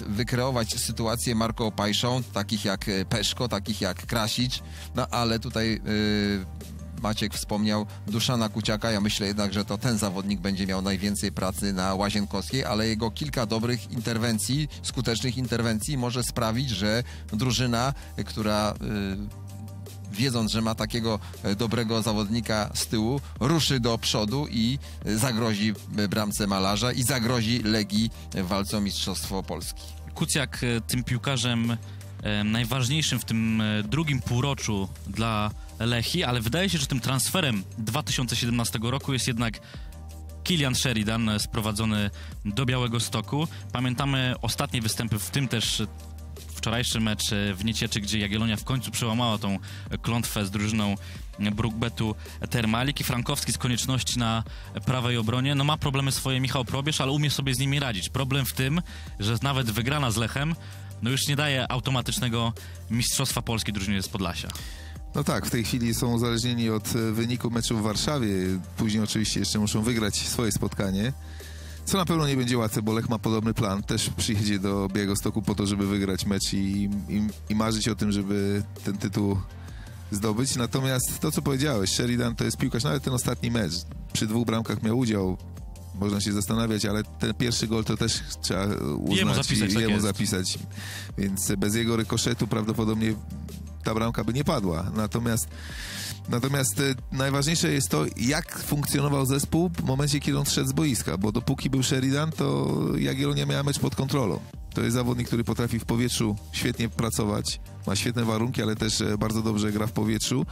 wykreować sytuację Marco Paixão, takich jak Peszko, takich jak Krasić, no ale tutaj Maciek wspomniał Duszana Kuciaka. Ja myślę jednak, że to ten zawodnik będzie miał najwięcej pracy na Łazienkowskiej, ale jego kilka dobrych interwencji, skutecznych interwencji może sprawić, że drużyna, która wiedząc, że ma takiego dobrego zawodnika z tyłu, ruszy do przodu i zagrozi bramce Malarza i zagrozi Legii w walce o Mistrzostwo Polski. Kuciak tym piłkarzem najważniejszym w tym drugim półroczu dla Lechii, ale wydaje się, że tym transferem 2017 roku jest jednak Cillian Sheridan, sprowadzony do Białegostoku. Pamiętamy ostatnie występy, w tym też wczorajszy mecz w Niecieczy, gdzie Jagiellonia w końcu przełamała tą klątwę z drużyną Brugbetu Termalik, i Frankowski z konieczności na prawej obronie. No ma problemy swoje Michał Probierz, ale umie sobie z nimi radzić. Problem w tym, że nawet wygrana z Lechem no już nie daje automatycznego mistrzostwa Polski drużynie z Podlasia. No tak, w tej chwili są uzależnieni od wyniku meczu w Warszawie. Później oczywiście jeszcze muszą wygrać swoje spotkanie, co na pewno nie będzie łatwe, bo Lech ma podobny plan. Też przyjedzie do Białegostoku po to, żeby wygrać mecz i marzyć o tym, żeby ten tytuł zdobyć. Natomiast to, co powiedziałeś, Sheridan to jest piłkarz, nawet ten ostatni mecz, przy 2 bramkach miał udział, można się zastanawiać, ale ten pierwszy gol to też trzeba uznać, jemu zapisać, więc bez jego rykoszetu prawdopodobnie ta bramka by nie padła. Natomiast najważniejsze jest to, jak funkcjonował zespół w momencie, kiedy on szedł z boiska, bo dopóki był Sheridan, to Jagiellonia miała mecz pod kontrolą. To jest zawodnik, który potrafi w powietrzu świetnie pracować, ma świetne warunki, ale też bardzo dobrze gra w powietrzu,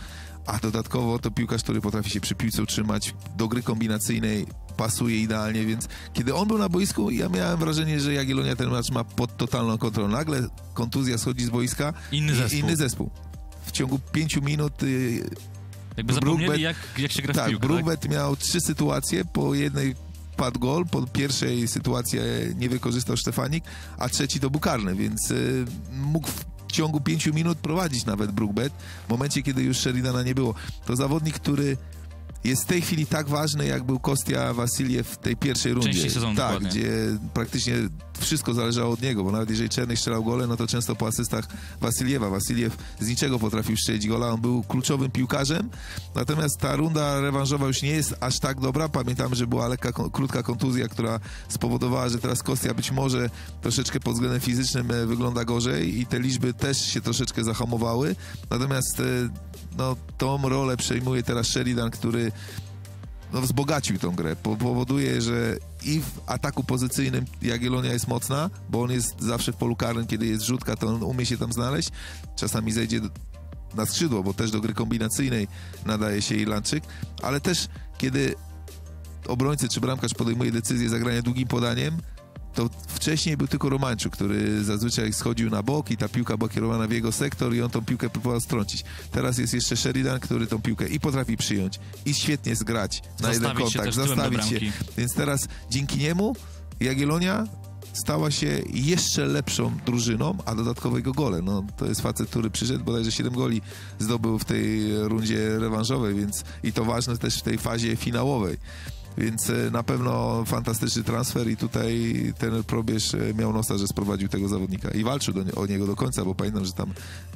a dodatkowo to piłkarz, który potrafi się przy piłce utrzymać, do gry kombinacyjnej pasuje idealnie, więc kiedy on był na boisku, ja miałem wrażenie, że Jagiellonia ten mecz ma pod totalną kontrolę. Nagle kontuzja, schodzi z boiska, inny zespół. W ciągu 5 minut... Jakby zapomnieli, jak się gra w piłkę. Brubet miał 3 sytuacje, po jednej padł gol, po pierwszej sytuację nie wykorzystał Stefanik, a trzeci to był karny, więc mógł w ciągu 5 minut prowadzić nawet Brookbet, w momencie, kiedy już Sheridana nie było. To zawodnik, który jest w tej chwili tak ważny, jak był Kostia Wasiliew w tej pierwszej rundzie. Tak, gdzie praktycznie wszystko zależało od niego, bo nawet jeżeli Czernych strzelał gole, no to często po asystach Wasiliewa. Wasiliew z niczego potrafił strzelić gola, on był kluczowym piłkarzem, natomiast ta runda rewanżowa już nie jest aż tak dobra. Pamiętam, że była lekka, krótka kontuzja, która spowodowała, że teraz Kostia być może troszeczkę pod względem fizycznym wygląda gorzej i te liczby też się troszeczkę zahamowały, natomiast no, tą rolę przejmuje teraz Sheridan, który no, wzbogacił tą grę. Powoduje, że i w ataku pozycyjnym Jagiellonia jest mocna, bo on jest zawsze w polu karnym, kiedy jest rzutka, to on umie się tam znaleźć. Czasami zejdzie na skrzydło, bo też do gry kombinacyjnej nadaje się Irlandczyk, ale też kiedy obrońcy czy bramkarz podejmuje decyzję zagrania długim podaniem, to wcześniej był tylko Romańczuk, który zazwyczaj schodził na bok i ta piłka była kierowana w jego sektor i on tą piłkę próbował strącić. Teraz jest jeszcze Sheridan, który tą piłkę i potrafi przyjąć, i świetnie zgrać na jeden kontakt, zastawić się. Więc teraz dzięki niemu Jagiellonia stała się jeszcze lepszą drużyną, a dodatkowego gole. No, to jest facet, który przyszedł, bodajże 7 goli zdobył w tej rundzie rewanżowej, więc i to ważne też w tej fazie finałowej. Więc na pewno fantastyczny transfer i tutaj ten Probierz miał nosa, że sprowadził tego zawodnika i walczył o niego do końca, bo pamiętam, że tam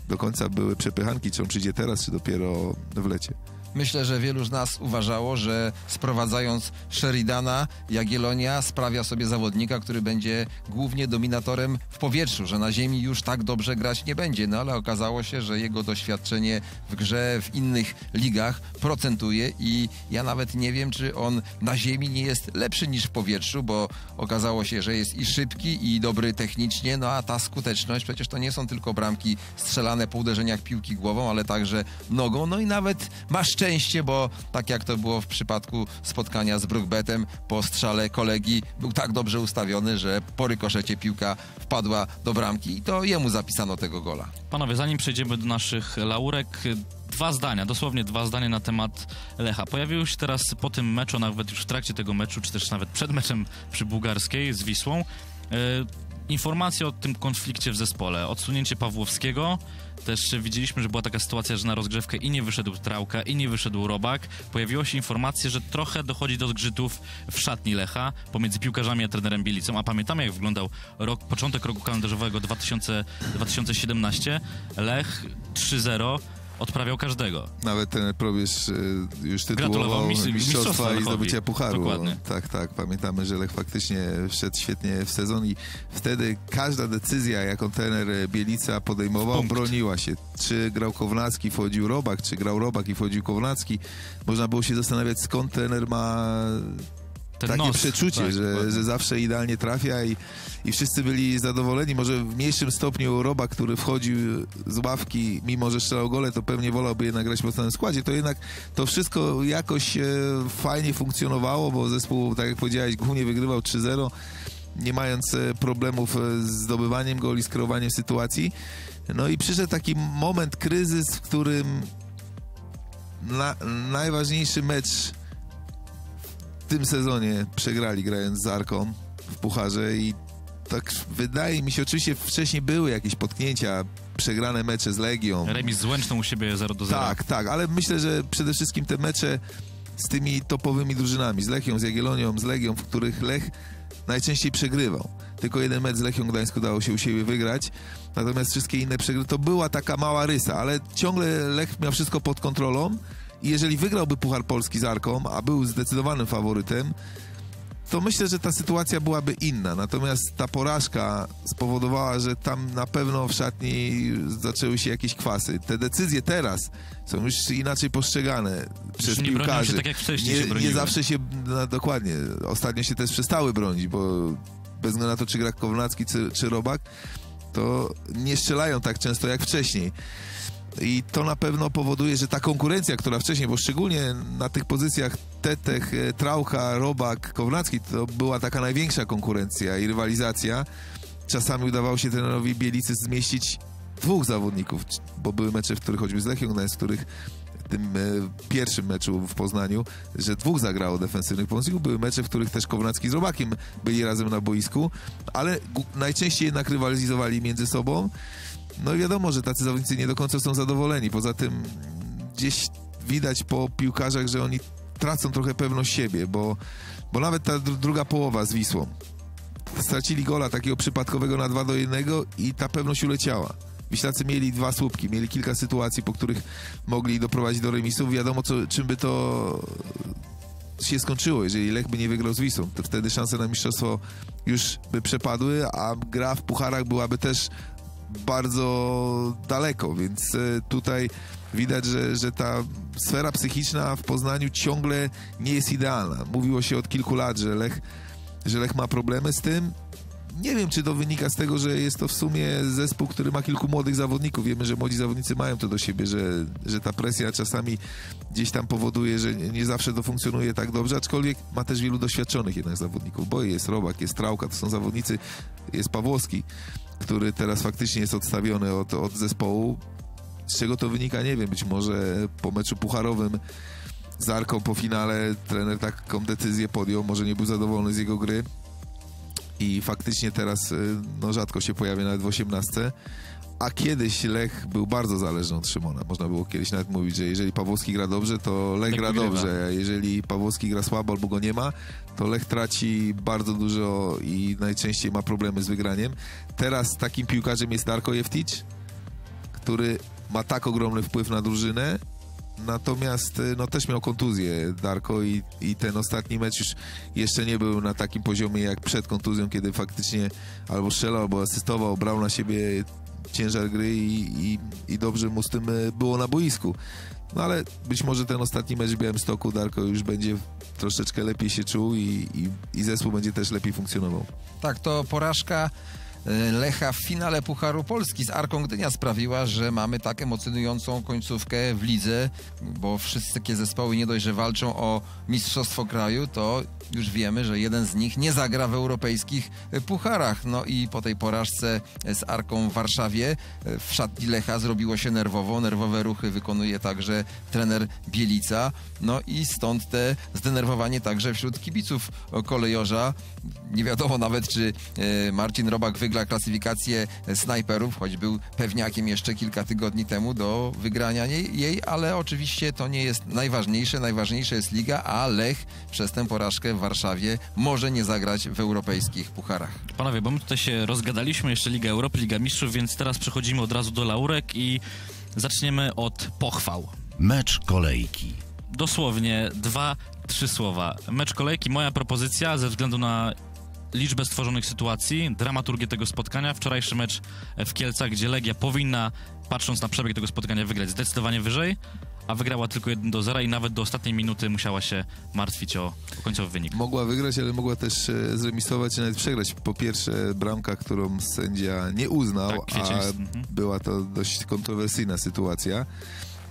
do końca były przepychanki, czy on przyjdzie teraz, czy dopiero w lecie. Myślę, że wielu z nas uważało, że sprowadzając Sheridana, Jagiellonia sprawia sobie zawodnika, który będzie głównie dominatorem w powietrzu, że na ziemi już tak dobrze grać nie będzie, no ale okazało się, że jego doświadczenie w grze w innych ligach procentuje i ja nawet nie wiem, czy on na ziemi nie jest lepszy niż w powietrzu, bo okazało się, że jest i szybki, i dobry technicznie, no a ta skuteczność, przecież to nie są tylko bramki strzelane po uderzeniach piłki głową, ale także nogą, no i nawet masz szczęście, bo tak jak to było w przypadku spotkania z Brookbetem, po strzale kolegi był tak dobrze ustawiony, że po rykoszecie piłka wpadła do bramki i to jemu zapisano tego gola. Panowie, zanim przejdziemy do naszych laurek, dosłownie dwa zdania na temat Lecha. Pojawiły się teraz po tym meczu, nawet już w trakcie tego meczu, czy też nawet przed meczem przy Bułgarskiej z Wisłą, informacje o tym konflikcie w zespole. Odsunięcie Pawłowskiego. Też widzieliśmy, że była taka sytuacja, że na rozgrzewkę i nie wyszedł Trałka, i nie wyszedł Robak. Pojawiło się informacja, że trochę dochodzi do zgrzytów w szatni Lecha pomiędzy piłkarzami a trenerem Bielicą. A pamiętamy, jak wyglądał początek roku kalendarzowego 2017. Lech 3-0 odprawiał każdego. Nawet ten Probierz już tytułował mistrzostwa i zdobycia pucharu. Dokładnie. Tak, tak. Pamiętamy, że Lech faktycznie wszedł świetnie w sezon i wtedy każda decyzja, jaką trener Bielica podejmował, broniła się. Czy grał Kownacki, wchodził Robak, czy grał Robak i wchodził Kownacki. Można było się zastanawiać, skąd trener ma takie przeczucie, tak, że zawsze idealnie trafia i wszyscy byli zadowoleni. Może w mniejszym stopniu Robak, który wchodził z ławki, mimo że strzelał gole, to pewnie wolałby jednak grać w podstawowym składzie. To jednak to wszystko jakoś fajnie funkcjonowało, bo zespół, tak jak powiedziałeś, głównie wygrywał 3-0, nie mając problemów z zdobywaniem goli, z kreowaniem sytuacji. No i przyszedł taki moment, kryzys, w którym najważniejszy mecz w tym sezonie przegrali, grając z Arką w pucharze, i tak wydaje mi się, oczywiście wcześniej były jakieś potknięcia, przegrane mecze z Legią. Remis z Łęczną u siebie 0-0. Tak, tak, ale myślę, że przede wszystkim te mecze z tymi topowymi drużynami, z Lechią, z Jagiellonią, z Legią, w których Lech najczęściej przegrywał. Tylko jeden mecz z Lechią Gdańsk udało się u siebie wygrać. Natomiast wszystkie inne przegry to była taka mała rysa, ale ciągle Lech miał wszystko pod kontrolą i jeżeli wygrałby Puchar Polski z Arką, a był zdecydowanym faworytem, to myślę, że ta sytuacja byłaby inna. Natomiast ta porażka spowodowała, że tam na pewno w szatni zaczęły się jakieś kwasy. Te decyzje teraz są już inaczej postrzegane przez piłkarzy. Tak jak wcześniej się broniły. Nie zawsze się, no, dokładnie, ostatnio się też przestały bronić, bo bez względu na to, czy gra Kownacki, czy Robak, to nie strzelają tak często jak wcześniej. I to na pewno powoduje, że ta konkurencja, która wcześniej, bo szczególnie na tych pozycjach Tetech, Trałka, Robak, Kownacki, to była taka największa konkurencja i rywalizacja. Czasami udawało się trenerowi Bielicy zmieścić dwóch zawodników, bo były mecze, w których choćby z Lechią Gdańsk, w których w tym pierwszym meczu w Poznaniu, że dwóch zagrało defensywnych pomocników. Były mecze, w których też Kownacki z Robakiem byli razem na boisku, ale najczęściej jednak rywalizowali między sobą. No i wiadomo, że tacy zawodnicy nie do końca są zadowoleni. Poza tym gdzieś widać po piłkarzach, że oni tracą trochę pewność siebie, bo nawet ta druga połowa z Wisłą. Stracili gola takiego przypadkowego na 2-1 i ta pewność uleciała. Wiślacy mieli dwa słupki, mieli kilka sytuacji, po których mogli doprowadzić do remisów. Wiadomo, czym by to się skończyło, jeżeli Lech by nie wygrał z Wisłą. To wtedy szanse na mistrzostwo już by przepadły, a gra w pucharach byłaby też bardzo daleko, więc tutaj widać, że ta sfera psychiczna w Poznaniu ciągle nie jest idealna. Mówiło się od kilku lat, że Lech ma problemy z tym. Nie wiem, czy to wynika z tego, że jest to w sumie zespół, który ma kilku młodych zawodników. Wiemy, że młodzi zawodnicy mają to do siebie, że ta presja czasami gdzieś tam powoduje, że nie zawsze to funkcjonuje tak dobrze, aczkolwiek ma też wielu doświadczonych jednak zawodników, bo jest Robak, jest Trałka, to są zawodnicy, jest Pawłowski, który teraz faktycznie jest odstawiony od zespołu. Z czego to wynika, nie wiem, być może po meczu pucharowym z Arką po finale trener taką decyzję podjął, może nie był zadowolony z jego gry i faktycznie teraz no, rzadko się pojawia nawet w 18, a kiedyś Lech był bardzo zależny od Szymona. Można było kiedyś nawet mówić, że jeżeli Pawłowski gra dobrze, to Lech gra dobrze, a jeżeli Pawłowski gra słabo albo go nie ma, to Lech traci bardzo dużo i najczęściej ma problemy z wygraniem. Teraz takim piłkarzem jest Darko Jeftić, który ma tak ogromny wpływ na drużynę, natomiast no, też miał kontuzję Darko i ten ostatni mecz już jeszcze nie był na takim poziomie jak przed kontuzją, kiedy faktycznie albo strzelał, albo asystował, brał na siebie ciężar gry i dobrze mu z tym było na boisku. No ale być może ten ostatni mecz w Białymstoku Darko już będzie troszeczkę lepiej się czuł i zespół będzie też lepiej funkcjonował. Tak, to porażka Lecha w finale Pucharu Polski z Arką Gdynia sprawiła, że mamy tak emocjonującą końcówkę w lidze, bo wszystkie zespoły nie dość, że walczą o mistrzostwo kraju, to już wiemy, że jeden z nich nie zagra w europejskich pucharach. No i po tej porażce z Arką w Warszawie w szatni Lecha zrobiło się nerwowo. Nerwowe ruchy wykonuje także trener Bielica. No i stąd te zdenerwowanie także wśród kibiców kolejorza. Nie wiadomo nawet, czy Marcin Robak wygra klasyfikację snajperów, choć był pewniakiem jeszcze kilka tygodni temu do wygrania jej, ale oczywiście to nie jest najważniejsze. Najważniejsza jest liga, a Lech przez tę porażkę w Warszawie może nie zagrać w europejskich pucharach. Panowie, bo my tutaj się rozgadaliśmy, jeszcze Liga Europy, Liga Mistrzów, więc teraz przechodzimy od razu do laurek i zaczniemy od pochwał. Mecz kolejki. Dosłownie 2-3 słowa. Mecz kolejki, moja propozycja ze względu na liczbę stworzonych sytuacji, dramaturgię tego spotkania. Wczorajszy mecz w Kielcach, gdzie Legia powinna, patrząc na przebieg tego spotkania, wygrać zdecydowanie wyżej, a wygrała tylko 1-0 i nawet do ostatniej minuty musiała się martwić o końcowy wynik. Mogła wygrać, ale mogła też zremisować i nawet przegrać. Po pierwsze bramka, którą sędzia nie uznał, tak, była to dość kontrowersyjna sytuacja.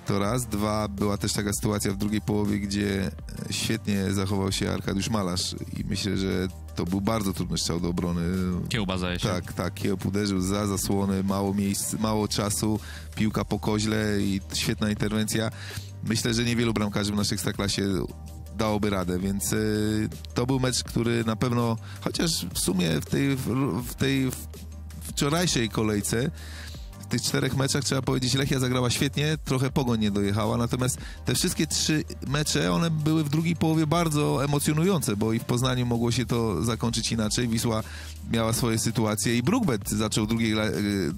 To raz. Dwa, była też taka sytuacja w drugiej połowie, gdzie świetnie zachował się Arkadiusz Malarz i myślę, że to był bardzo trudny strzał do obrony. Kiełba zaje się. Tak, Kiełb uderzył za zasłony, mało miejsc, mało czasu, piłka po koźle i świetna interwencja. Myślę, że niewielu bramkarzy w naszej ekstraklasie dałoby radę, więc to był mecz, który na pewno, chociaż w sumie w tej wczorajszej kolejce tych czterech meczach trzeba powiedzieć, Lechia zagrała świetnie, trochę Pogoń nie dojechała, natomiast te wszystkie trzy mecze, one były w drugiej połowie bardzo emocjonujące, bo i w Poznaniu mogło się to zakończyć inaczej, Wisła miała swoje sytuacje i Brukbet zaczął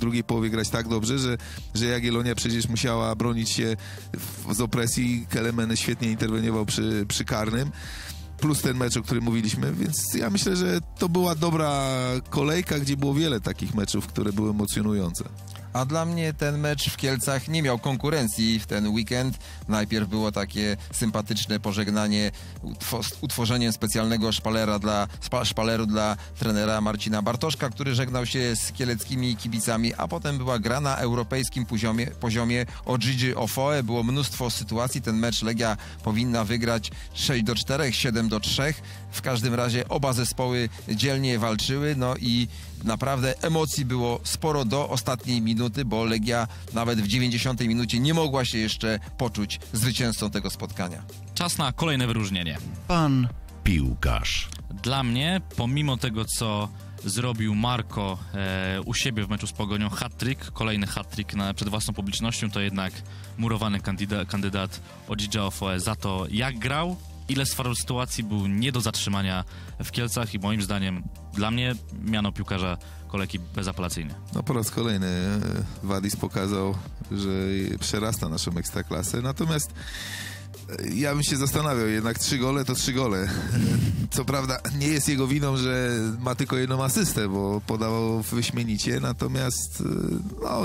drugiej połowie grać tak dobrze, że Jagiellonia przecież musiała bronić się z opresji, Kelemen świetnie interweniował przy karnym, plus ten mecz, o którym mówiliśmy, więc ja myślę, że to była dobra kolejka, gdzie było wiele takich meczów, które były emocjonujące. A dla mnie ten mecz w Kielcach nie miał konkurencji w ten weekend. Najpierw było takie sympatyczne pożegnanie utworzeniem specjalnego szpaleru dla trenera Marcina Bartoszka, który żegnał się z kieleckimi kibicami, a potem była gra na europejskim poziomie Odjidja-Ofoé. Było mnóstwo sytuacji. Ten mecz Legia powinna wygrać 6-4, 7-3. W każdym razie oba zespoły dzielnie walczyły, no i naprawdę emocji było sporo do ostatniej minuty, bo Legia nawet w 90. minucie nie mogła się jeszcze poczuć zwycięzcą tego spotkania. Czas na kolejne wyróżnienie. Pan piłkarz. Dla mnie, pomimo tego, co zrobił Marco u siebie w meczu z Pogonią, kolejny hat-trick przed własną publicznością, to jednak murowany kandydat Odjidja-Ofoé za to, jak grał. Ile stwarzał sytuacji, był nie do zatrzymania w Kielcach i moim zdaniem, dla mnie, miano piłkarza kolejki bezapelacyjne. No po raz kolejny Wadis pokazał, że przerasta naszą ekstraklasę, natomiast ja bym się zastanawiał, jednak 3 gole to 3 gole. Co prawda nie jest jego winą, że ma tylko jedną asystę, bo podawał wyśmienicie, natomiast no,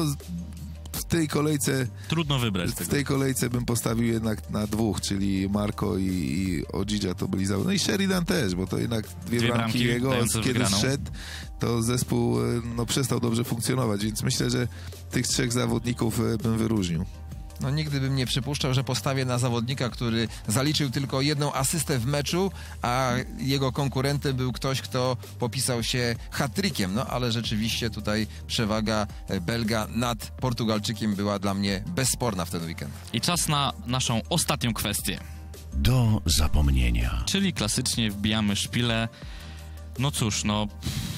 w tej kolejce... Trudno wybrać. W tej kolejce bym postawił jednak na 2, czyli Marco i Odjidja to byli za... No i Sheridan też, bo to jednak dwie bramki jego, kiedy szedł, to zespół no, przestał dobrze funkcjonować, więc myślę, że tych 3 zawodników bym wyróżnił. No nigdy bym nie przypuszczał, że postawię na zawodnika, który zaliczył tylko jedną asystę w meczu, a jego konkurentem był ktoś, kto popisał się hat-trickiem. No ale rzeczywiście tutaj przewaga Belga nad Portugalczykiem była dla mnie bezsporna w ten weekend. I czas na naszą ostatnią kwestię. Do zapomnienia. Czyli klasycznie wbijamy szpilę. No cóż, no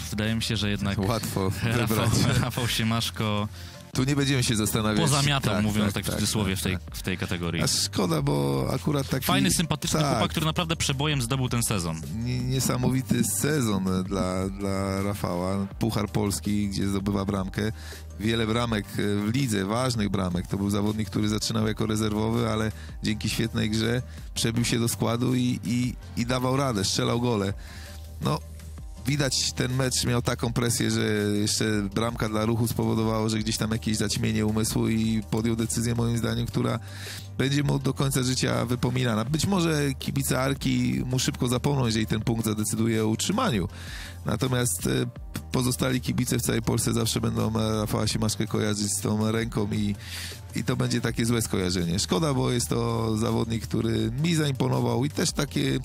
wydaje mi się, że jednak... Łatwo wybrać. Rafał Siemaszko... Tu nie będziemy się zastanawiać. Pozamiatał, tak, mówiąc tak w cudzysłowie, w tej kategorii. A szkoda, bo akurat taki... Fajny, sympatyczny chłopak, który naprawdę przebojem zdobył ten sezon. Niesamowity sezon dla Rafała. Puchar Polski, gdzie zdobywa bramkę. Wiele bramek w lidze, ważnych bramek. To był zawodnik, który zaczynał jako rezerwowy, ale dzięki świetnej grze przebił się do składu i dawał radę, strzelał gole. No... Widać, ten mecz miał taką presję, że jeszcze bramka dla Ruchu spowodowało, że gdzieś tam jakieś zaćmienie umysłu i podjął decyzję, moim zdaniem, która będzie mu do końca życia wypominana. Być może kibice Arki mu szybko zapomną, jeżeli ten punkt zadecyduje o utrzymaniu. Natomiast pozostali kibice w całej Polsce zawsze będą Rafała Siemaszkę kojarzyć z tą ręką i to będzie takie złe skojarzenie. Szkoda, bo jest to zawodnik, który mi zaimponował i też takie...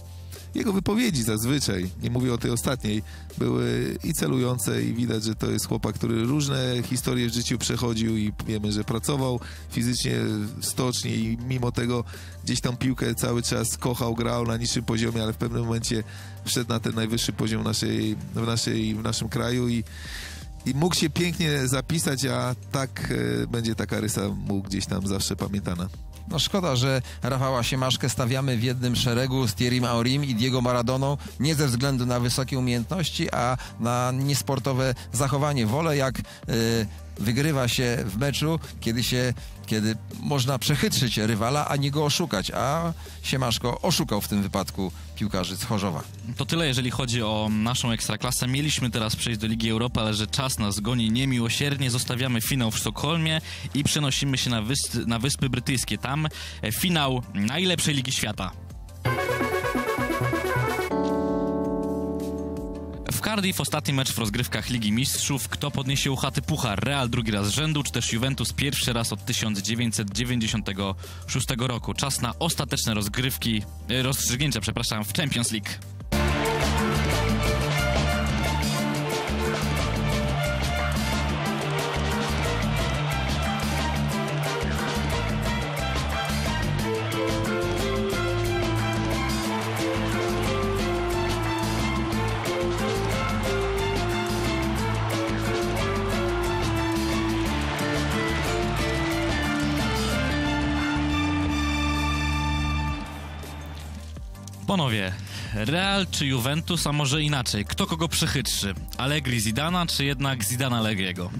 Jego wypowiedzi zazwyczaj, nie mówię o tej ostatniej, były i celujące i widać, że to jest chłopak, który różne historie w życiu przechodził i wiemy, że pracował fizycznie w stoczni i mimo tego gdzieś tam piłkę cały czas kochał, grał na niższym poziomie, ale w pewnym momencie wszedł na ten najwyższy poziom w naszym kraju i mógł się pięknie zapisać, a tak będzie taka rysa mu gdzieś tam zawsze pamiętana. No szkoda, że Rafała Siemaszkę stawiamy w jednym szeregu z Thierrym Aurim i Diego Maradoną, nie ze względu na wysokie umiejętności, a na niesportowe zachowanie. Wolę, jak wygrywa się w meczu, kiedy można przechytrzyć rywala, a nie go oszukać. A Siemaszko oszukał w tym wypadku piłkarzy z Chorzowa. To tyle, jeżeli chodzi o naszą Ekstraklasę. Mieliśmy teraz przejść do Ligi Europy, ale że czas nas goni niemiłosiernie. Zostawiamy finał w Sztokholmie i przenosimy się na Wyspy Brytyjskie. Tam finał najlepszej Ligi Świata. Cardiff, ostatni mecz w rozgrywkach Ligi Mistrzów. Kto podniesie uchaty puchar? Real drugi raz z rzędu, czy też Juventus pierwszy raz od 1996 roku. Czas na ostateczne rozstrzygnięcia, przepraszam, w Champions League. Panowie, Real czy Juventus, a może inaczej? Kto kogo przechytrzy? Allegri Zidana, czy jednak Zidana Allegriego?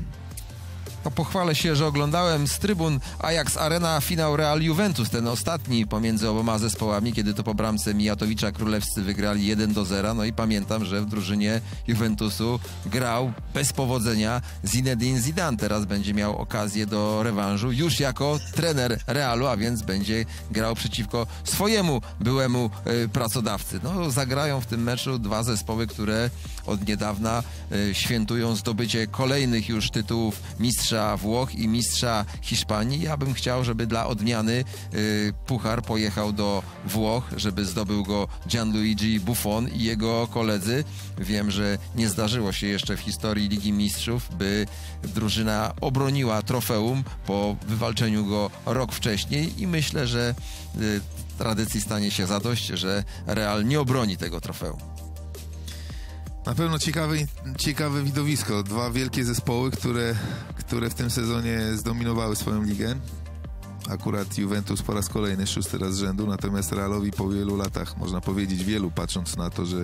No, pochwalę się, że oglądałem z trybun Ajax Arena finał Real Juventus, ten ostatni pomiędzy oboma zespołami, kiedy to po bramce Mijatowicza królewscy wygrali 1-0. No i pamiętam, że w drużynie Juventusu grał bez powodzenia Zinedine Zidane. Teraz będzie miał okazję do rewanżu już jako trener Realu, a więc będzie grał przeciwko swojemu byłemu pracodawcy. No, zagrają w tym meczu dwa zespoły, które od niedawna świętują zdobycie kolejnych już tytułów mistrza Włoch i mistrza Hiszpanii. Ja bym chciał, żeby dla odmiany puchar pojechał do Włoch, żeby zdobył go Gianluigi Buffon i jego koledzy. Wiem, że nie zdarzyło się jeszcze w historii Ligi Mistrzów, by drużyna obroniła trofeum po wywalczeniu go rok wcześniej i myślę, że tradycji stanie się zadość, że Real nie obroni tego trofeum. Na pewno ciekawe widowisko. Dwa wielkie zespoły, które w tym sezonie zdominowały swoją ligę. Akurat Juventus po raz kolejny, 6. raz z rzędu, natomiast Realowi po wielu latach, można powiedzieć wielu, patrząc na to, że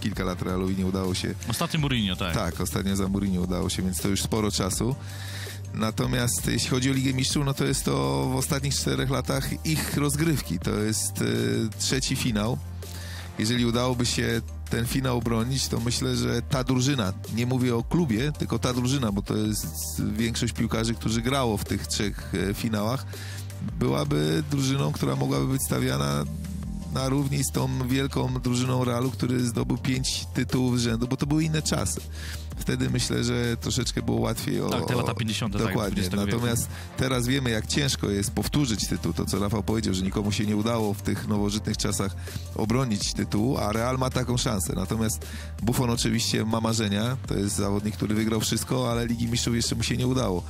kilka lat Realowi nie udało się. Ostatnio Mourinho, tak. Tak, ostatnio za Mourinho udało się, więc to już sporo czasu. Natomiast jeśli chodzi o Ligę Mistrzów, no to jest to w ostatnich 4 latach ich rozgrywki. To jest trzeci finał. Jeżeli udałoby się ten finał bronić, to myślę, że ta drużyna, nie mówię o klubie, tylko ta drużyna, bo to jest większość piłkarzy, którzy grało w tych 3 finałach, byłaby drużyną, która mogłaby być stawiana na równi z tą wielką drużyną Realu, który zdobył 5 tytułów z rzędu, bo to były inne czasy. Wtedy myślę, że troszeczkę było łatwiej. Tak, te lata 50. Dokładnie. Tak, natomiast teraz wiemy, jak ciężko jest powtórzyć tytuł. To, co Rafał powiedział, że nikomu się nie udało w tych nowożytnych czasach obronić tytułu, a Real ma taką szansę. Natomiast Buffon oczywiście ma marzenia. To jest zawodnik, który wygrał wszystko, ale Ligi Mistrzów jeszcze mu się nie udało.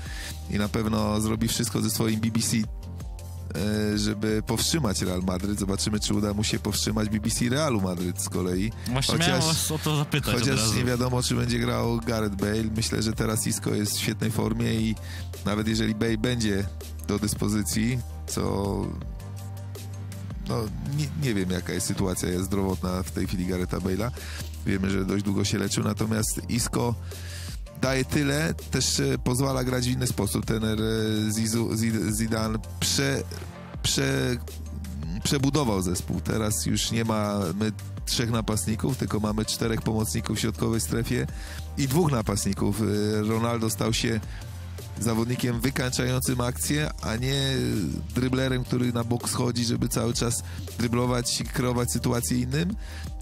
I na pewno zrobi wszystko ze swoim BBC, żeby powstrzymać Real Madryt. Zobaczymy, czy uda mu się powstrzymać BBC Realu Madryt z kolei. Właśnie miałem was o to zapytać. Chociaż nie wiadomo, czy będzie grał Gareth Bale. Myślę, że teraz Isco jest w świetnej formie i nawet jeżeli Bale będzie do dyspozycji, co... No, nie wiem, jaka jest sytuacja jest zdrowotna w tej chwili Garetha Bale'a. Wiemy, że dość długo się leczył, natomiast Isco daje tyle, też pozwala grać w inny sposób. Trener Zidane przebudował zespół. Teraz już nie mamy 3 napastników, tylko mamy 4 pomocników w środkowej strefie i 2 napastników. Ronaldo stał się zawodnikiem wykańczającym akcję, a nie dryblerem, który na bok schodzi, żeby cały czas dryblować i kreować sytuację innym.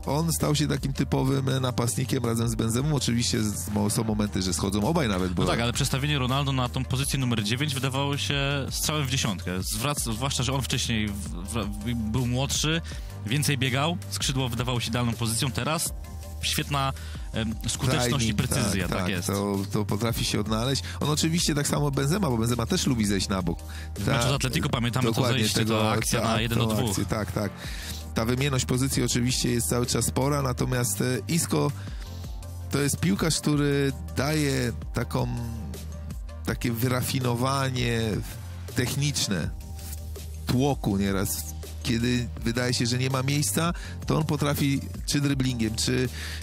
On stał się takim typowym napastnikiem razem z Benzemą. Oczywiście są momenty, że schodzą obaj nawet. No tak, ale przestawienie Ronaldo na tą pozycję numer 9 wydawało się strzałem w dziesiątkę. Zwłaszcza, że on wcześniej był młodszy, więcej biegał, skrzydło wydawało się idealną pozycją. Teraz świetna skuteczność i precyzja. Tak jest. To potrafi się odnaleźć. On oczywiście tak samo Benzema, bo Benzema też lubi zejść na bok. Znaczy z Atletico pamiętamy to zejście, to akcja na 1-2. Tak, tak. Ta wymienność pozycji oczywiście jest cały czas spora, natomiast Isco to jest piłkarz, który daje takie wyrafinowanie techniczne w tłoku nieraz. Kiedy wydaje się, że nie ma miejsca, to on potrafi czy dribblingiem,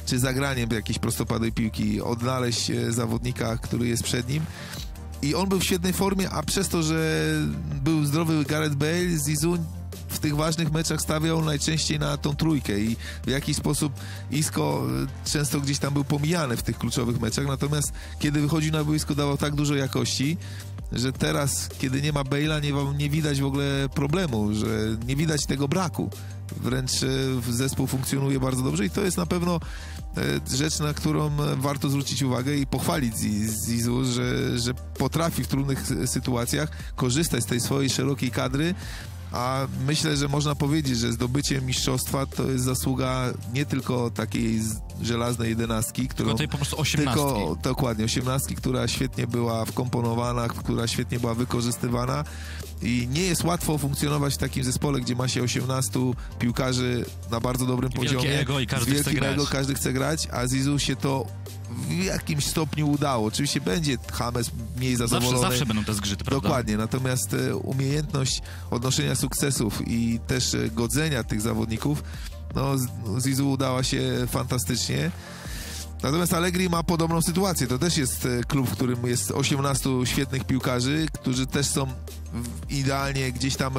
czy zagraniem jakiejś prostopadłej piłki odnaleźć zawodnika, który jest przed nim. I on był w świetnej formie, a przez to, że był zdrowy Gareth Bale, Zizou w tych ważnych meczach stawiał najczęściej na tą trójkę i w jakiś sposób Isco często gdzieś tam był pomijany w tych kluczowych meczach, natomiast kiedy wychodził na boisko, dawał tak dużo jakości, że teraz, kiedy nie ma Bale'a, nie widać w ogóle problemu, że nie widać tego braku. Wręcz zespół funkcjonuje bardzo dobrze i to jest na pewno rzecz, na którą warto zwrócić uwagę i pochwalić Zizou, że potrafi w trudnych sytuacjach korzystać z tej swojej szerokiej kadry. A myślę, że można powiedzieć, że zdobycie mistrzostwa to jest zasługa nie tylko takiej żelaznej 11, którą, tylko po prostu 18. Tylko, dokładnie, 18, która świetnie była wkomponowana, która świetnie była wykorzystywana i nie jest łatwo funkcjonować w takim zespole, gdzie ma się 18 piłkarzy na bardzo dobrym poziomie. Każdy chce grać, a Zizou się to w jakimś stopniu udało. Oczywiście będzie James mniej zadowolony. Zawsze będą te zgrzyty, prawda? Dokładnie, natomiast umiejętność odnoszenia sukcesów i też godzenia tych zawodników No, Zizu udała się fantastycznie. Natomiast Allegri ma podobną sytuację. To też jest klub, w którym jest 18 świetnych piłkarzy, którzy też są idealnie gdzieś tam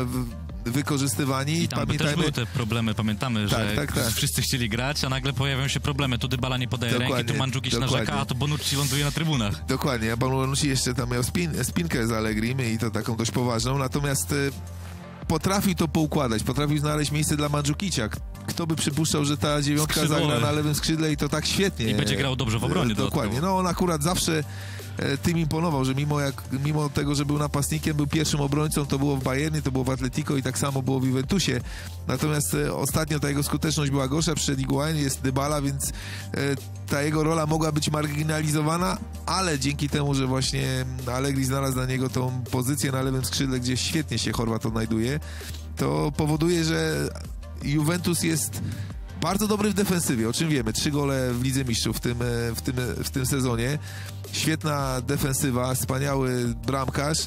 wykorzystywani. I tam pamiętajmy... też były te problemy, pamiętamy, tak, że tak. Wszyscy chcieli grać, a nagle pojawiają się problemy. Tu Dybala nie podaje ręki, tu Mandzukic narzeka, a to Bonucci ląduje na trybunach. Dokładnie, a Bonucci jeszcze tam miał spinkę z Allegrim i to taką dość poważną. Natomiast potrafił to poukładać, potrafił znaleźć miejsce dla Mandzukicia. Kto by przypuszczał, że ta dziewiątka zagra na lewym skrzydle i to tak świetnie. I będzie grał dobrze w obronie. Dokładnie. No on akurat zawsze tym imponował, że mimo tego, że był napastnikiem, był pierwszym obrońcą, to było w Bayernie, to było w Atletico i tak samo było w Juventusie. Natomiast ostatnio ta jego skuteczność była gorsza, przed Iguain jest Dybala, więc ta jego rola mogła być marginalizowana, ale dzięki temu, że właśnie Allegri znalazł na niego tą pozycję na lewym skrzydle, gdzie świetnie się Chorwat odnajduje, to powoduje, że Juventus jest bardzo dobry w defensywie, o czym wiemy. 3 gole w Lidze Mistrzów w tym sezonie. Świetna defensywa, wspaniały bramkarz,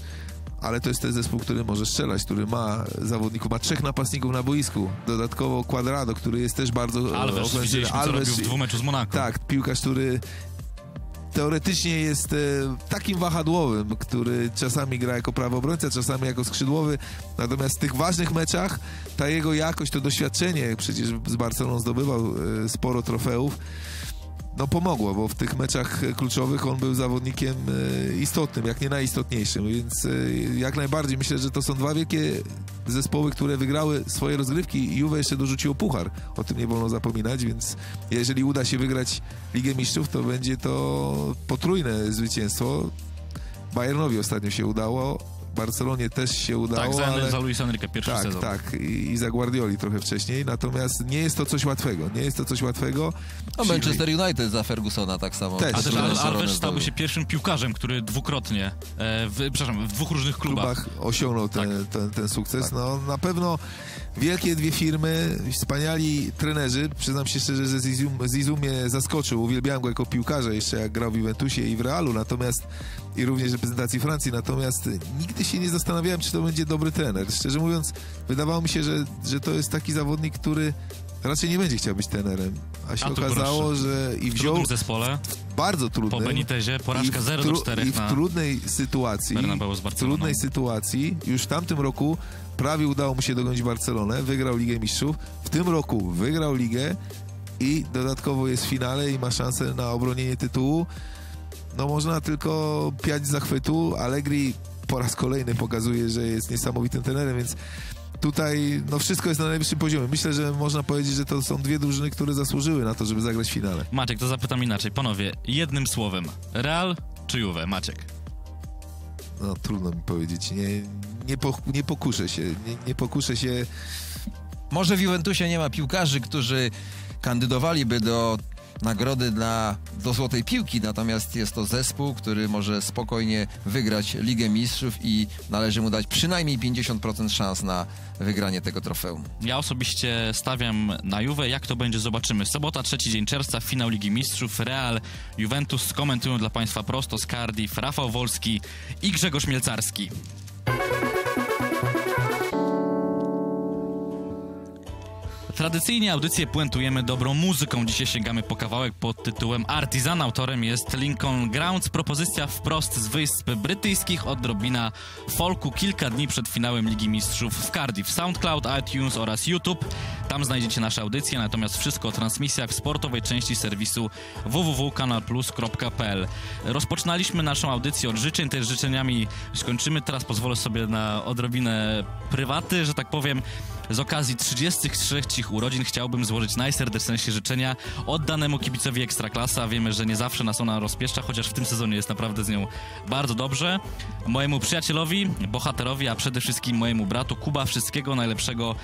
ale to jest ten zespół, który może strzelać, który ma zawodników, ma 3 napastników na boisku. Dodatkowo Quadrado, który jest też bardzo... Alves, widzieliśmy, co robił w 2 meczach z Monako. Tak, piłkarz, który teoretycznie jest takim wahadłowym, który czasami gra jako prawy obrońca, czasami jako skrzydłowy. Natomiast w tych ważnych meczach ta jego jakość, to doświadczenie, przecież z Barceloną zdobywał sporo trofeów, no pomogło, bo w tych meczach kluczowych on był zawodnikiem istotnym, jak nie najistotniejszym, więc jak najbardziej myślę, że to są dwa wielkie zespoły, które wygrały swoje rozgrywki. Juve jeszcze dorzuciło puchar, o tym nie wolno zapominać, więc jeżeli uda się wygrać Ligę Mistrzów, to będzie to potrójne zwycięstwo. Bayernowi ostatnio się udało, Barcelonie też się udało. Tak, ale... za Luis Enrique pierwszy sezon. Tak, i za Guardioli trochę wcześniej. Natomiast nie jest to coś łatwego. Nie jest to coś łatwego. No Manchester United za Fergusona tak samo. Też. A też Alves stałby się pierwszym piłkarzem, który dwukrotnie, przepraszam, w 2 różnych klubach osiągnął ten sukces. Tak. No na pewno wielkie 2 firmy, wspaniali trenerzy. Przyznam się szczerze, że Zizou mnie zaskoczył. Uwielbiałem go jako piłkarza jeszcze, jak grał w Juventusie i w Realu. Natomiast i również reprezentacji Francji. Natomiast nigdy się nie zastanawiałem, czy to będzie dobry trener. Szczerze mówiąc, wydawało mi się, że to jest taki zawodnik, który raczej nie będzie chciał być trenerem. A się okazało, że i wziął... W trudnym zespole. W bardzo trudnym. Po Benitezie porażka 0-4 i w trudnej sytuacji. Bernabeu z Barceloną. W trudnej sytuacji. Już w tamtym roku prawie udało mu się dogonić Barcelonę. Wygrał Ligę Mistrzów. W tym roku wygrał Ligę i dodatkowo jest w finale i ma szansę na obronienie tytułu. No można tylko piać z zachwytu. Allegri po raz kolejny pokazuje, że jest niesamowitym trenerem, więc tutaj no wszystko jest na najwyższym poziomie. Myślę, że można powiedzieć, że to są 2 drużyny, które zasłużyły na to, żeby zagrać w finale. Maciek, to zapytam inaczej. Panowie, jednym słowem. Real czy Juve? Maciek. No trudno mi powiedzieć. Nie pokuszę się. Nie pokuszę się. Może w Juventusie nie ma piłkarzy, którzy kandydowaliby do nagrody do złotej piłki, natomiast jest to zespół, który może spokojnie wygrać Ligę Mistrzów i należy mu dać przynajmniej 50% szans na wygranie tego trofeum. Ja osobiście stawiam na Juve. Jak to będzie, zobaczymy. Sobota, 3 dzień czerwca, finał Ligi Mistrzów, Real, Juventus. Komentują dla Państwa prosto z Cardiff Rafał Wolski i Grzegorz Mielcarski. Tradycyjnie audycję puentujemy dobrą muzyką. Dzisiaj sięgamy po kawałek pod tytułem Artisan. Autorem jest Lincoln Grounds. Propozycja wprost z Wysp Brytyjskich. Odrobina folku kilka dni przed finałem Ligi Mistrzów w Cardiff. SoundCloud, iTunes oraz YouTube. Tam znajdziecie nasze audycje. Natomiast wszystko o transmisjach w sportowej części serwisu www.kanalplus.pl. Rozpoczynaliśmy naszą audycję od życzeń. Też życzeniami skończymy. Teraz pozwolę sobie na odrobinę prywaty, że tak powiem. Z okazji 33 cich urodzin chciałbym złożyć najserdeczniejsze życzenia oddanemu kibicowi Ekstraklasa. Wiemy, że nie zawsze nas ona rozpieszcza, chociaż w tym sezonie jest naprawdę z nią bardzo dobrze. Mojemu przyjacielowi, bohaterowi, a przede wszystkim mojemu bratu Kuba, wszystkiego najlepszego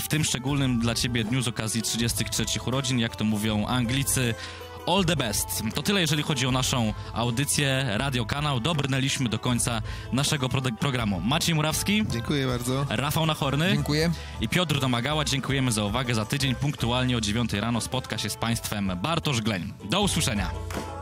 w tym szczególnym dla Ciebie dniu z okazji 33 urodzin. Jak to mówią Anglicy, all the best. To tyle, jeżeli chodzi o naszą audycję Radio Kanał. Dobrnęliśmy do końca naszego programu. Maciej Murawski. Dziękuję bardzo. Rafał Nachorny. Dziękuję. I Piotr Domagała. Dziękujemy za uwagę. Za tydzień punktualnie o 9 rano spotka się z Państwem Bartosz Gleń. Do usłyszenia.